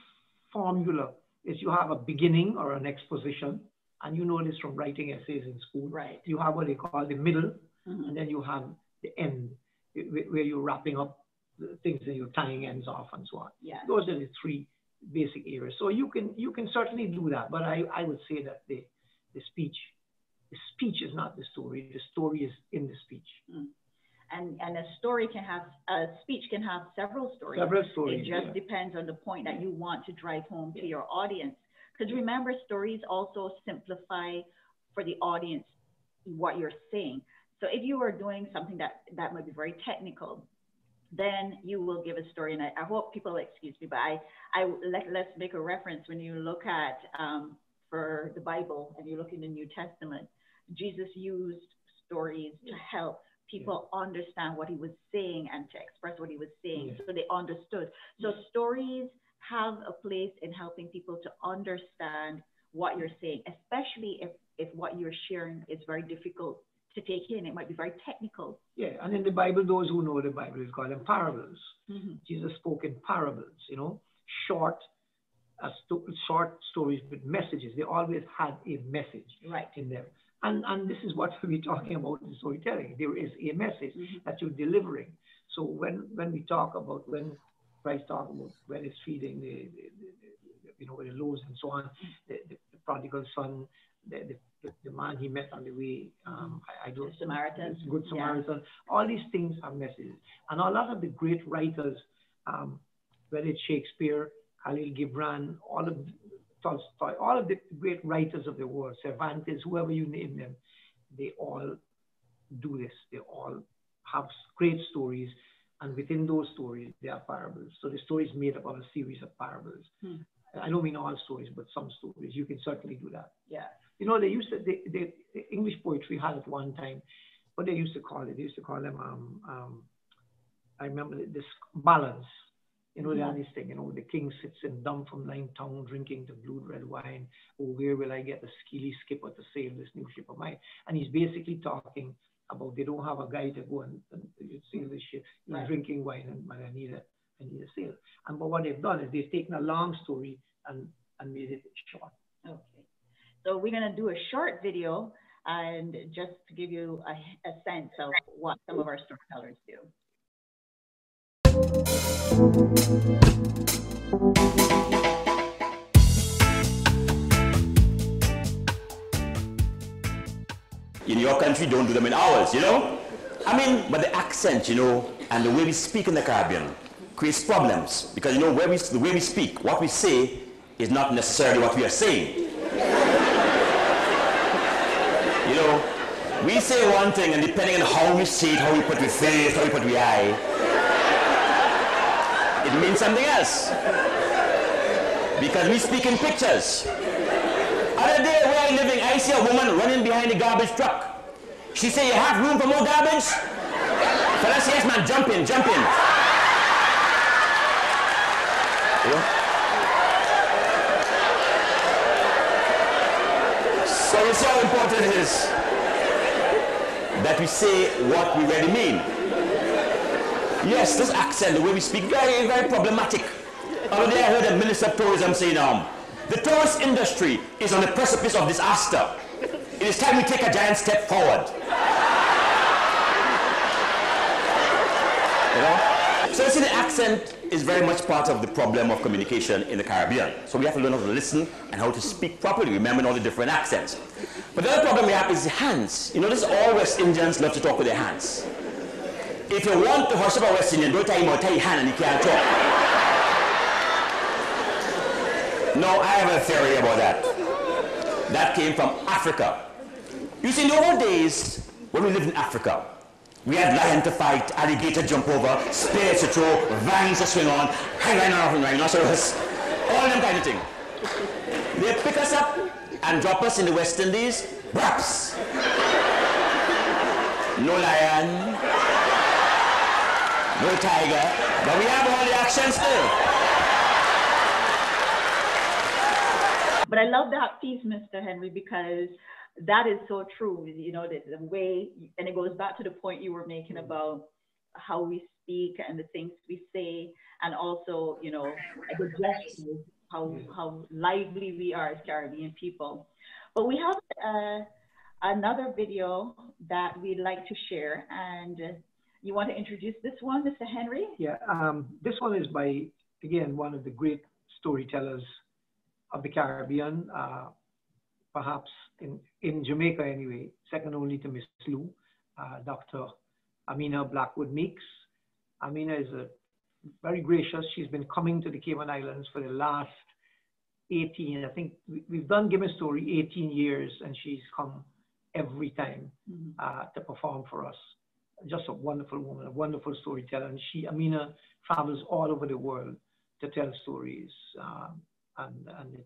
formula is you have a beginning or an exposition, and you know this from writing essays in school. Right. You have what they call the middle, and then you have the end, where you're wrapping up things and you're tying ends off and so on. Yeah. Those are the three basic areas. So you can certainly do that, but I would say that the speech is not the story. The story is in the speech. And a speech can have several stories. Several stories. It just depends on the point that you want to drive home to your audience. Because remember, stories also simplify for the audience what you're saying. So if you are doing something that might be very technical, then you will give a story. And I hope people excuse me, but let's make a reference. When you look at for the Bible and you look in the New Testament, Jesus used stories to help people understand what he was saying and to express what he was saying, so they understood. So stories have a place in helping people to understand what you're saying, especially if what you're sharing is very difficult to take in. It might be very technical. Yeah, and in the Bible, those who know the Bible, we call them parables. Jesus spoke in parables, you know, short stories with messages. They always had a message in them. And this is what we're talking about in storytelling. There is a message that you're delivering. So when Christ talked about when he's feeding the loaves and so on, the prodigal son, the man he met on the way, Good Samaritan. Yeah. All these things are messages. And a lot of the great writers, whether it's Shakespeare, Khalil Gibran, all of Tolstoy, all of the great writers of the world, Cervantes, whoever you name them, they all do this. They all have great stories. And within those stories, there are parables. So the story is made up of a series of parables. I don't mean all stories, but some stories. You can certainly do that. Yeah. You know, the English poetry had at one time, what they used to call it. They used to call them, I remember this balance. You know, this thing, you know, the king sits in dumb from thine tongue, drinking the blue red wine. Oh, where will I get the skilly skipper to sail this new ship of mine? And he's basically talking about they don't have a guy to go and sail this ship. He's drinking wine and I need a sail. And but what they've done is they've taken a long story and made it short. Okay. So we're going to do a short video and just to give you a sense of what some of our storytellers do. In your country, don't do them in ours, you know? I mean, but the accent, you know, and the way we speak in the Caribbean creates problems, because you know where the way we speak, what we say is not necessarily what we are saying. You know, we say one thing, and depending on how we say it, how we put our face, how we put our eye, it means something else. Because we speak in pictures. Other day where I'm living, I see a woman running behind the garbage truck. She say, "You have room for more garbage?" Fella say, "Yes, man, jump in, jump in." Yeah. So it's how important it is that we say what we really mean. Yes, this accent, the way we speak, very, very problematic. Other day I heard the Minister of Tourism say, the tourist industry is on the precipice of disaster. It is time we take a giant step forward. You know? So you see, the accent is very much part of the problem of communication in the Caribbean. So we have to learn how to listen and how to speak properly, remembering all the different accents. But the other problem we have is the hands. You notice all West Indians love to talk with their hands. If you want to hush up a West Indian, don't tie him or tie your hand and he can't talk. No, I have a theory about that. That came from Africa. You see, nowadays, when we live in Africa, we have lion to fight, alligator jump over, spears to throw, vines to swing on, rhinoceros, all them kind of thing. They pick us up and drop us in the West Indies, raps. No lion, no tiger, but we have all the action still. But I love that piece, Mr. Henry, because that is so true. You know, the way, and it goes back to the point you were making about how we speak and the things we say, and also, you know, the gestures, how lively we are as Caribbean people. But we have another video that we'd like to share, and you want to introduce this one, Mr. Henry? Yeah, this one is by, again, one of the great storytellers of the Caribbean, perhaps in Jamaica anyway, second only to Miss Lou, Dr. Amina Blackwood-Meeks. Amina is very gracious. She's been coming to the Cayman Islands for the last 18, I think we've done Gimme Story 18 years, and she's come every time to perform for us. Just a wonderful woman, a wonderful storyteller. And Amina travels all over the world to tell stories. And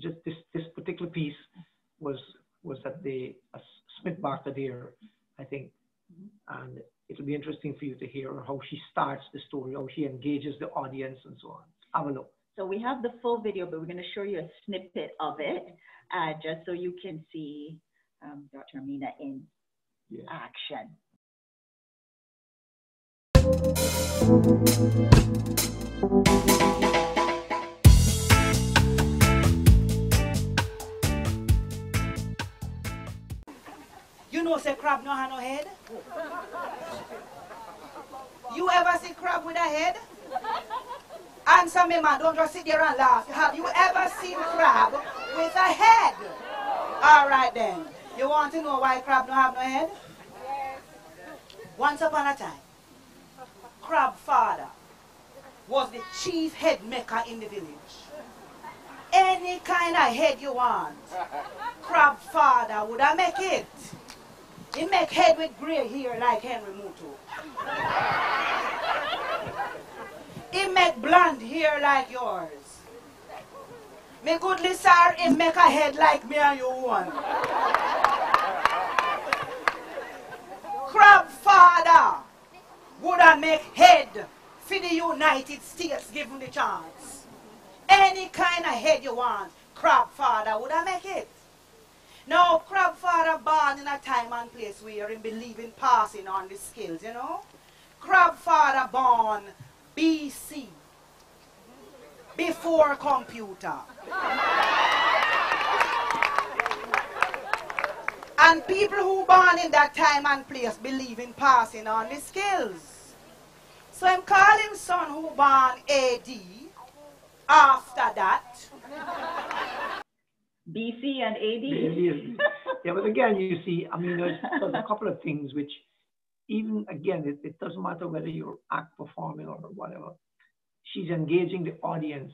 just this particular piece was at the Smith Barthadier, I think, and it'll be interesting for you to hear how she starts the story, how she engages the audience, and so on. Have a look. So we have the full video, but we're going to show you a snippet of it, just so you can see Dr. Amina in action. You know, say crab no have no head? You ever see crab with a head? Answer me, man, don't just sit there and laugh. Have you ever seen crab with a head? All right then, you want to know why crab no have no head? Once upon a time, crab father was the chief head maker in the village. Any kind of head you want, crab father would I make it. He make head with gray hair like Henry Muttoo. He make blonde hair like yours. Me goodly sir, he make a head like me and you one. Crab father would I make head for the United States given the chance. Any kind of head you want, crab father would I make it. Now, crab father born in a time and place where he believe in passing on the skills, you know. Crab father born BC, before computer. And people who born in that time and place believe in passing on the skills. So I'm calling son who born AD, after that, BC and AD. Yeah, but again, you see, I mean, there's a couple of things which even again, it doesn't matter whether you're act performing or whatever, she's engaging the audience.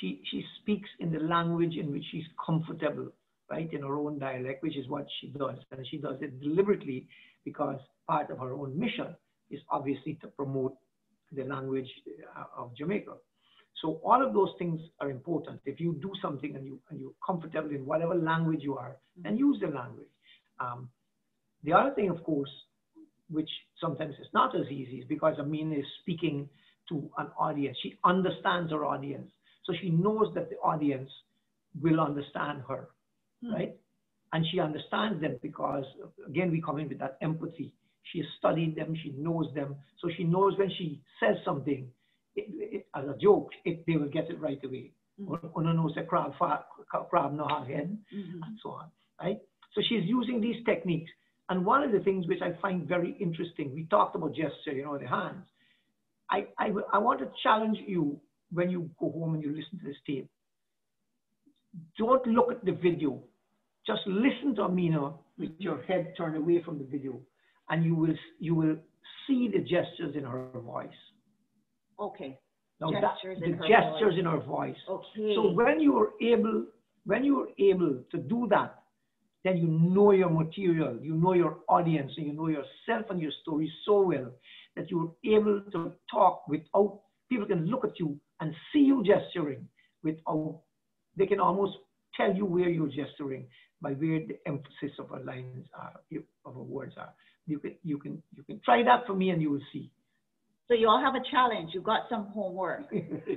She speaks in the language in which she's comfortable, right? In her own dialect, which is what she does. And she does it deliberately because part of her own mission is obviously to promote the language of Jamaica. So all of those things are important. If you do something and you're comfortable in whatever language you are, then use the language. The other thing, of course, which sometimes is not as easy, is because Amina is speaking to an audience. She understands her audience. So she knows that the audience will understand her, right? And she understands them because, again, we come in with that empathy. She studied them, she knows them. So she knows when she says something as a joke, they will get it right away. Ona knows the crab no have head, and so on, right? So she's using these techniques. And one of the things which I find very interesting, we talked about gesture, you know, the hands. I want to challenge you when you go home and you listen to this tape. Don't look at the video. Just listen to Amina with your head turned away from the video, and you will see the gestures in her voice. Okay. Now gestures in her voice. The gestures in her voice. Okay. So when you are able to do that, then you know your material, you know your audience, and you know yourself and your story so well that you're able to talk without, people can look at you and see you gesturing without, they can almost tell you where you're gesturing by where the emphasis of our lines are, of our words are. You can try that for me and you will see. So you all have a challenge. You got some homework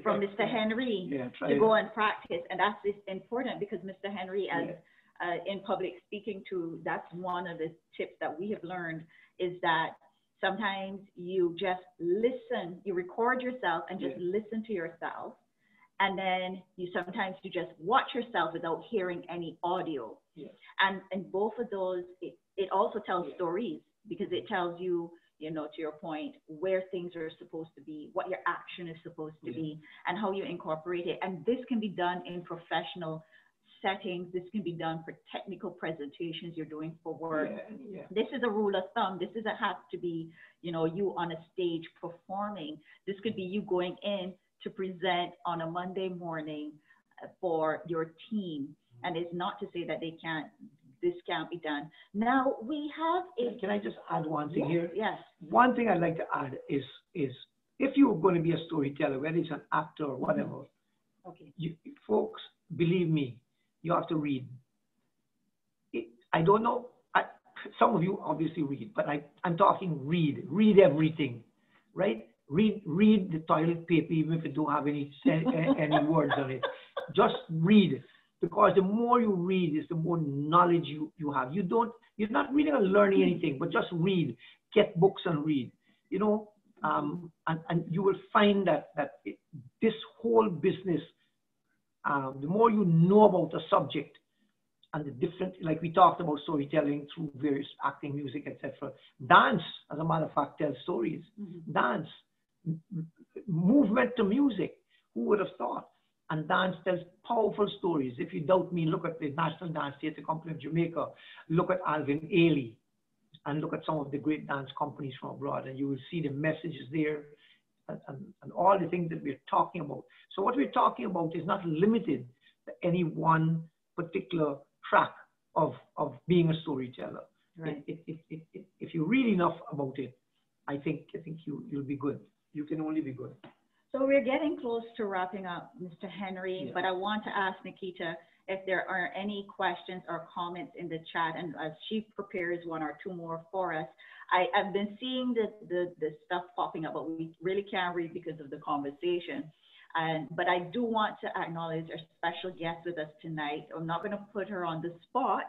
from Mr. Henry to go and practice. And that's important because Mr. Henry, as in public speaking too, that's one of the tips that we have learned is that sometimes you just listen, you record yourself and just listen to yourself. And then sometimes you just watch yourself without hearing any audio. And both of those, it also tells stories because it tells you, you know, to your point, where things are supposed to be, what your action is supposed to be, and how you incorporate it. And this can be done in professional settings. This can be done for technical presentations you're doing for work. This is a rule of thumb. This doesn't have to be, you know, you on a stage performing. This could be you going in to present on a Monday morning for your team. And it's not to say that this can't be done. Now we have a... Can I just add one thing here? Yes. One thing I'd like to add is if you're going to be a storyteller, whether it's an actor or whatever, folks, believe me, you have to read. I don't know, some of you obviously read, but I'm talking read everything, right? Read the toilet paper, even if it don't have any words on it. Just read it, because the more you read is the more knowledge you have. You're not reading or learning anything, but just read, get books and read, you know, and you will find that this whole business, the more you know about the subject and the different, like we talked about storytelling through various acting, music, etc. Dance, as a matter of fact, tells stories. Dance, movement to music, who would have thought? And dance tells powerful stories. If you doubt me, look at the National Dance Theatre Company of Jamaica, look at Alvin Ailey, and look at some of the great dance companies from abroad, and you will see the messages there. And all the things that we're talking about. So what we're talking about is not limited to any one particular track of being a storyteller. Right. If you read enough about it, I think you'll be good. You can only be good. So we're getting close to wrapping up, Mr. Henry, but I want to ask Nikita if there are any questions or comments in the chat, and as she prepares one or two more for us. I've been seeing the stuff popping up, but we really can't read because of the conversation. But I do want to acknowledge our special guest with us tonight. I'm not going to put her on the spot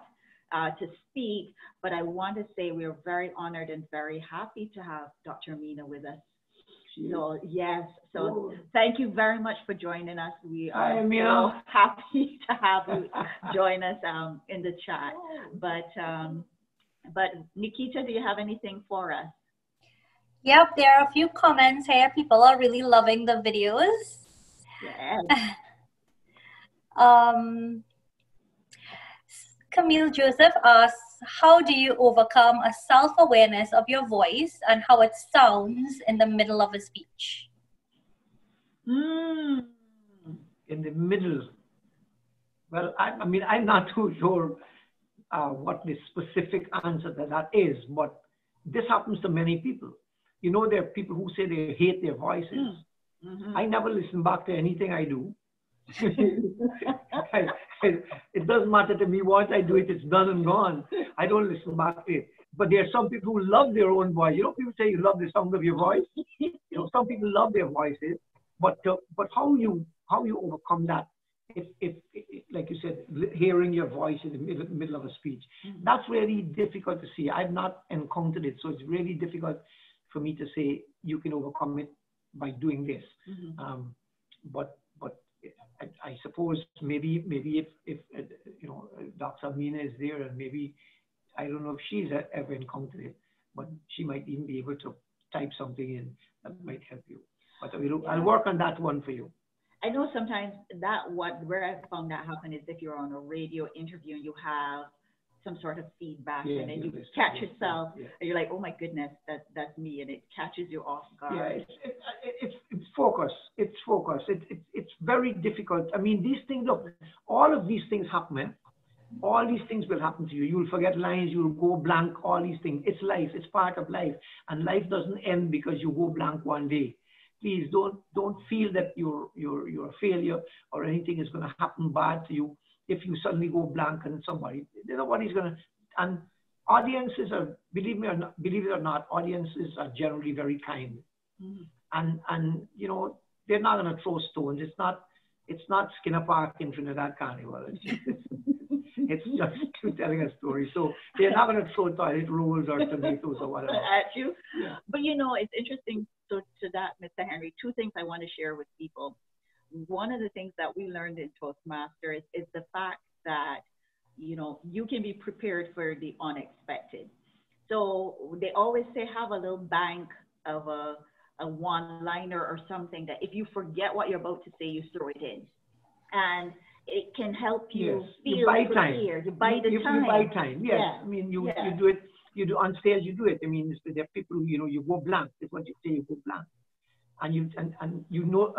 to speak, but I want to say we are very honored and very happy to have Dr. Amina with us. So yes, so thank you very much for joining us. We are so happy to have you join us in the chat. But Nikita, do you have anything for us? Yep, there are a few comments here. People are really loving the videos. Yes. Camille Joseph asks, how do you overcome a self-awareness of your voice and how it sounds in the middle of a speech? In the middle. Well, I mean, I'm not too sure what the specific answer to that is, but this happens to many people. You know, there are people who say they hate their voices. Mm-hmm. I never listen back to anything I do. It doesn't matter to me. Once I do it, it's done and gone. I don't listen back to it. But there are some people who love their own voice. You know, people say you love the sound of your voice. You know, some people love their voices. But how you overcome that? If like you said, hearing your voice in the middle of a speech, that's really difficult to see. I've not encountered it, so it's really difficult for me to say you can overcome it by doing this. Mm-hmm. But I suppose maybe if you know, Dr. Amina is there, and maybe I don't know if she's ever encountered it, but she might even be able to type something in that might help you. But I'll work on that one for you. I know sometimes where I found that happen is if you're on a radio interview and you have some sort of feedback, and then you catch yourself, and you're like, oh my goodness, that's me, and it catches you off guard. Yeah, it's focus. It's focus. It's very difficult. I mean, these things, look, all of these things happen. Eh? All these things will happen to you. You'll forget lines. You'll go blank. All these things. It's life. It's part of life, and life doesn't end because you go blank one day. Please don't feel that you're a failure or anything is going to happen bad to you if you suddenly go blank and nobody's going to. And audiences are, believe it or not, audiences are generally very kind, and you know they're not going to throw stones. It's not Skinner Park in Trinidad Carnival. It's just telling a story. So they're not going to throw toilet rolls or tomatoes or whatever at you. Yeah. But you know, it's interesting. So to that, Mr. Henry, two things I want to share with people. One of the things that we learned in Toastmasters is the fact that, you know, you can be prepared for the unexpected. So they always say have a little bank of a one-liner or something that if you forget what you're about to say, you throw it in. And it can help you feel prepared. You buy the time. You buy time, yes. Yeah. I mean, you do it. You do on stage, you do it. I mean, there are people who, you know, you go blank. That's what you say, you go blank. And you know,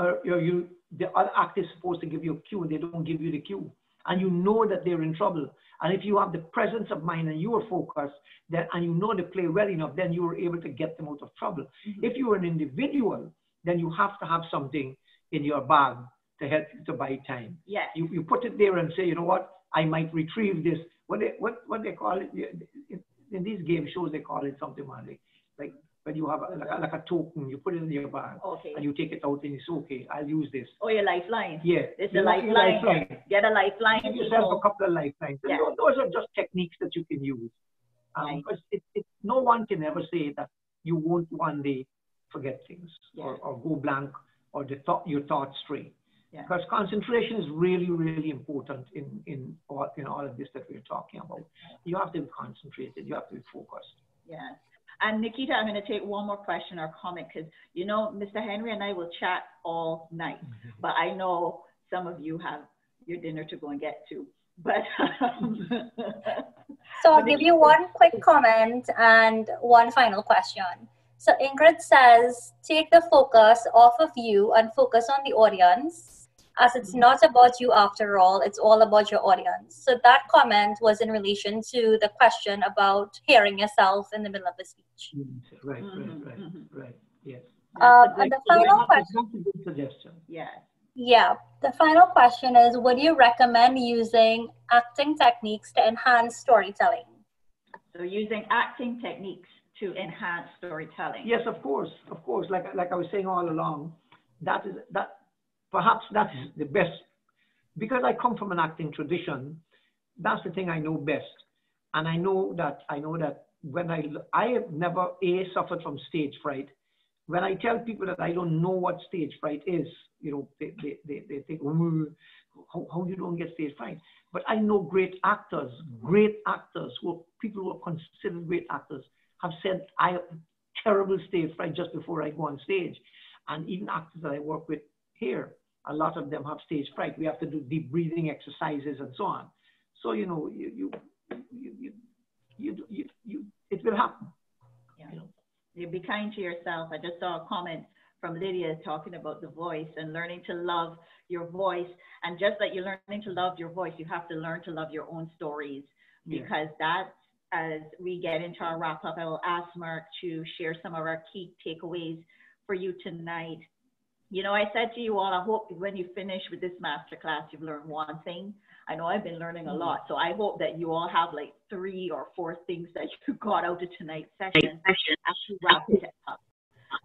the other act is supposed to give you a cue, and they don't give you the cue. And you know that they're in trouble. And if you have the presence of mind and you are focused, then, and you know the play well enough, then you are able to get them out of trouble. Mm-hmm. If you're an individual, then you have to have something in your bag to help you to buy time. Yeah. You put it there and say, you know what, I might retrieve this. What they call it? In these game shows, they call it something like when you have like a token, you put it in your bag, and you take it out and you say, okay, I'll use this. Oh, your lifeline. Yeah. It's a lifeline. Get a lifeline. Give yourself a couple of lifelines. Yeah. Those are just techniques that you can use. Because no one can ever say that you won't one day forget things or go blank or your thoughts stray. Yeah. Because concentration is really, really important in all of this that we're talking about. You have to be concentrated. You have to be focused. Yes. And Nikita, I'm going to take one more question or comment because, you know, Mr. Henry and I will chat all night. But I know some of you have your dinner to go and get to. But so I'll give you one quick comment and one final question. So Ingrid says, take the focus off of you and focus on the audience, as it's not about you after all, it's all about your audience. So that comment was in relation to the question about hearing yourself in the middle of a speech. Right, yes. And the final question. Yeah, the final question is, would you recommend using acting techniques to enhance storytelling? So using acting techniques to enhance storytelling. Yes, of course. Like I was saying all along, perhaps that is the best, because I come from an acting tradition. That's the thing I know best, and I know that when I have never suffered from stage fright. When I tell people that I don't know what stage fright is, you know, they think, how you don't get stage fright? But I know great actors, people who are considered great actors. I've said I have terrible stage fright just before I go on stage. And even actors that I work with here, a lot of them have stage fright. We have to do deep breathing exercises and so on. So, you know, you, you, you, will happen. Yeah. You be kind to yourself. I just saw a comment from Lydia talking about the voice and learning to love your voice. And just like you're learning to love your voice, you have to learn to love your own stories, because that's, as we get into our wrap up, I will ask Mark to share some of our key takeaways for you tonight. You know, I said to you all, I hope when you finish with this masterclass, you've learned one thing. I know I've been learning a lot, so I hope that you all have like 3 or 4 things that you got out of tonight's session as we wrap it up.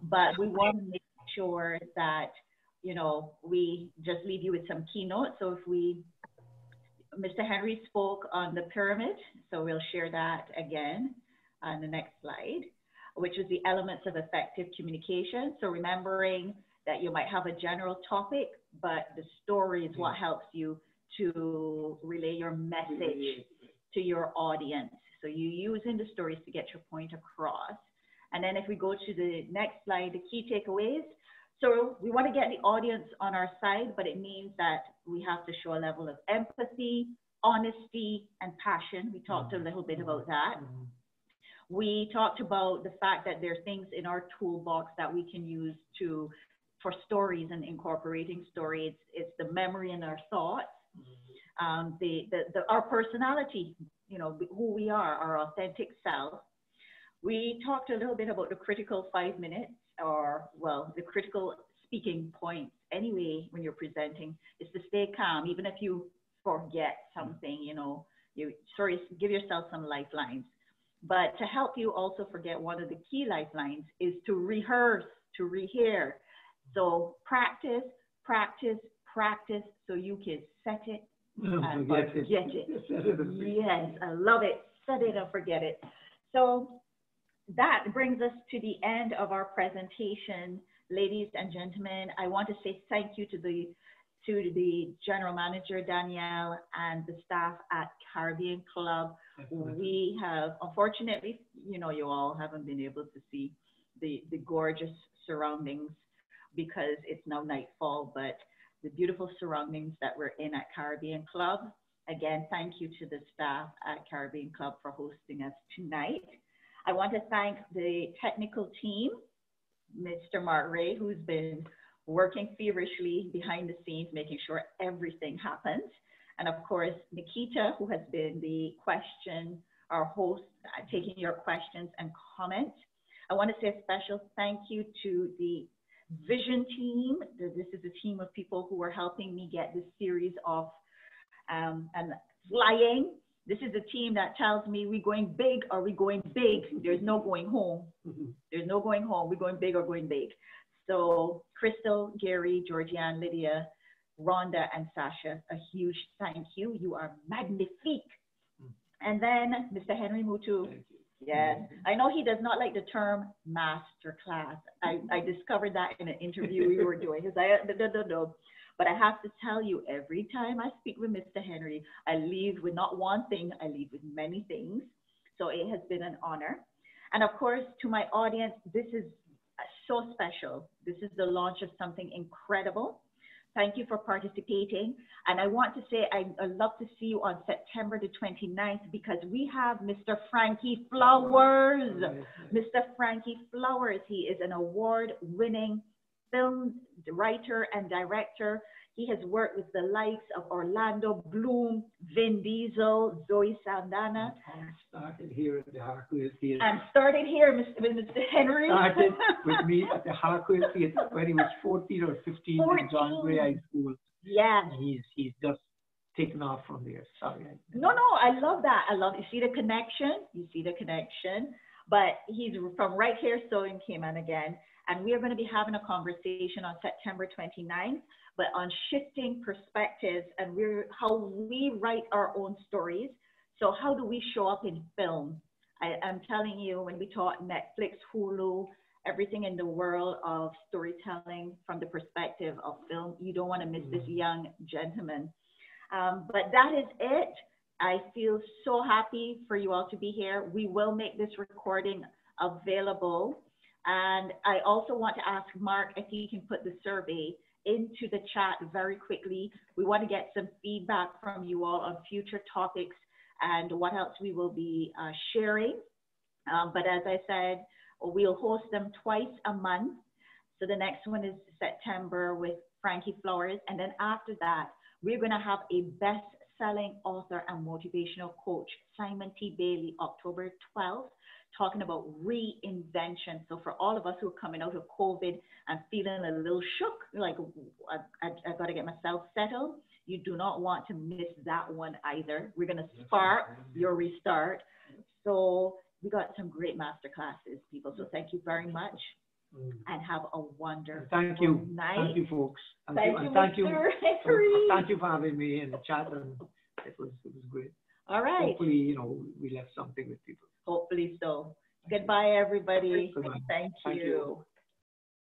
But we want to make sure that, you know, we just leave you with some keynotes. So if we, Mr. Henry spoke on the pyramid, so we'll share that again on the next slide, which is the elements of effective communication. So remembering that you might have a general topic, but the story is what helps you to relay your message to your audience. So you're using the stories to get your point across. And then if we go to the next slide, the key takeaways. So we want to get the audience on our side, but it means that we have to show a level of empathy, honesty, and passion. We talked a little bit about that. We talked about the fact that there are things in our toolbox that we can use to, for stories and incorporating stories. It's the memory and our thoughts, our personality, you know, who we are, our authentic self. We talked a little bit about the critical 5 minutes, or, well, the critical speaking points anyway when you're presenting, is to stay calm, even if you forget something, you know, give yourself some lifelines. But to help you also forget, one of the key lifelines is to rehearse, to rehear. So practice, practice, practice, so you can set it and forget it. Yes, I love it. Set it and forget it. So that brings us to the end of our presentation. Ladies and gentlemen, I want to say thank you to the General Manager, Danielle, and the staff at Caribbean Club. We have, unfortunately, you know, you all haven't been able to see the gorgeous surroundings because it's now nightfall, but the beautiful surroundings that we're in at Caribbean Club. Again, thank you to the staff at Caribbean Club for hosting us tonight. I want to thank the technical team, Mr. Mark Ray, who's been working feverishly behind the scenes, making sure everything happens. And of course, Nikita, who has been the question, our host, taking your questions and comments. I want to say a special thank you to the Vision team. This is a team of people who are helping me get this series off and flying. This is a team that tells me we're going big or we're going big. There's no going home. There's no going home. We're going big or going big. So Crystal, Gary, Georgianne, Lydia, Rhonda, and Sasha, a huge thank you. You are magnifique. And then Mr. Henry Muttoo. Yes, I know he does not like the term masterclass. I discovered that in an interview we were doing. He's like, no. But I have to tell you, every time I speak with Mr. Henry, I leave with not one thing, I leave with many things. So it has been an honor. And of course, to my audience, this is so special. This is the launch of something incredible. Thank you for participating. And I want to say I'd love to see you on September the 29th because we have Mr. Frankie Flowers. Mr. Frankie Flowers, he is an award-winning film writer and director. He has worked with the likes of Orlando Bloom, Vin Diesel, Zoe Sandana. Started here at the Harquail Theatre. And started here, Mr. Henry. Started with me at the Harquail Theatre when he was 14 or 15 in John Gray High School. Yeah. And he's just taken off from there. Sorry. No, I love that. I love it. You see the connection? You see the connection. But he's from right here, so in Cayman again. And we are going to be having a conversation on September 29th, but on shifting perspectives and how we write our own stories. So how do we show up in film? I'm telling you, when we taught Netflix, Hulu, everything in the world of storytelling from the perspective of film, you don't want to miss this young gentleman. But that is it. I feel so happy for you all to be here. We will make this recording available. And I also want to ask Mark if he can put the survey into the chat very quickly. We want to get some feedback from you all on future topics and what else we will be sharing. But as I said, we'll host them twice a month. So the next one is September with Frankie Flowers. And then after that, we're going to have a best-selling author and motivational coach, Simon T. Bailey, October 12th, talking about reinvention. So for all of us who are coming out of COVID and feeling a little shook, like, I got to get myself settled, you do not want to miss that one either. We're going to spark your restart. So we got some great master classes, people. So thank you very much. And have a wonderful night. Thank you, folks. Thank you for having me in the chat. And it was great. All right. Hopefully, you know, we left something with people. Hopefully so. Goodbye, everybody. Thank you.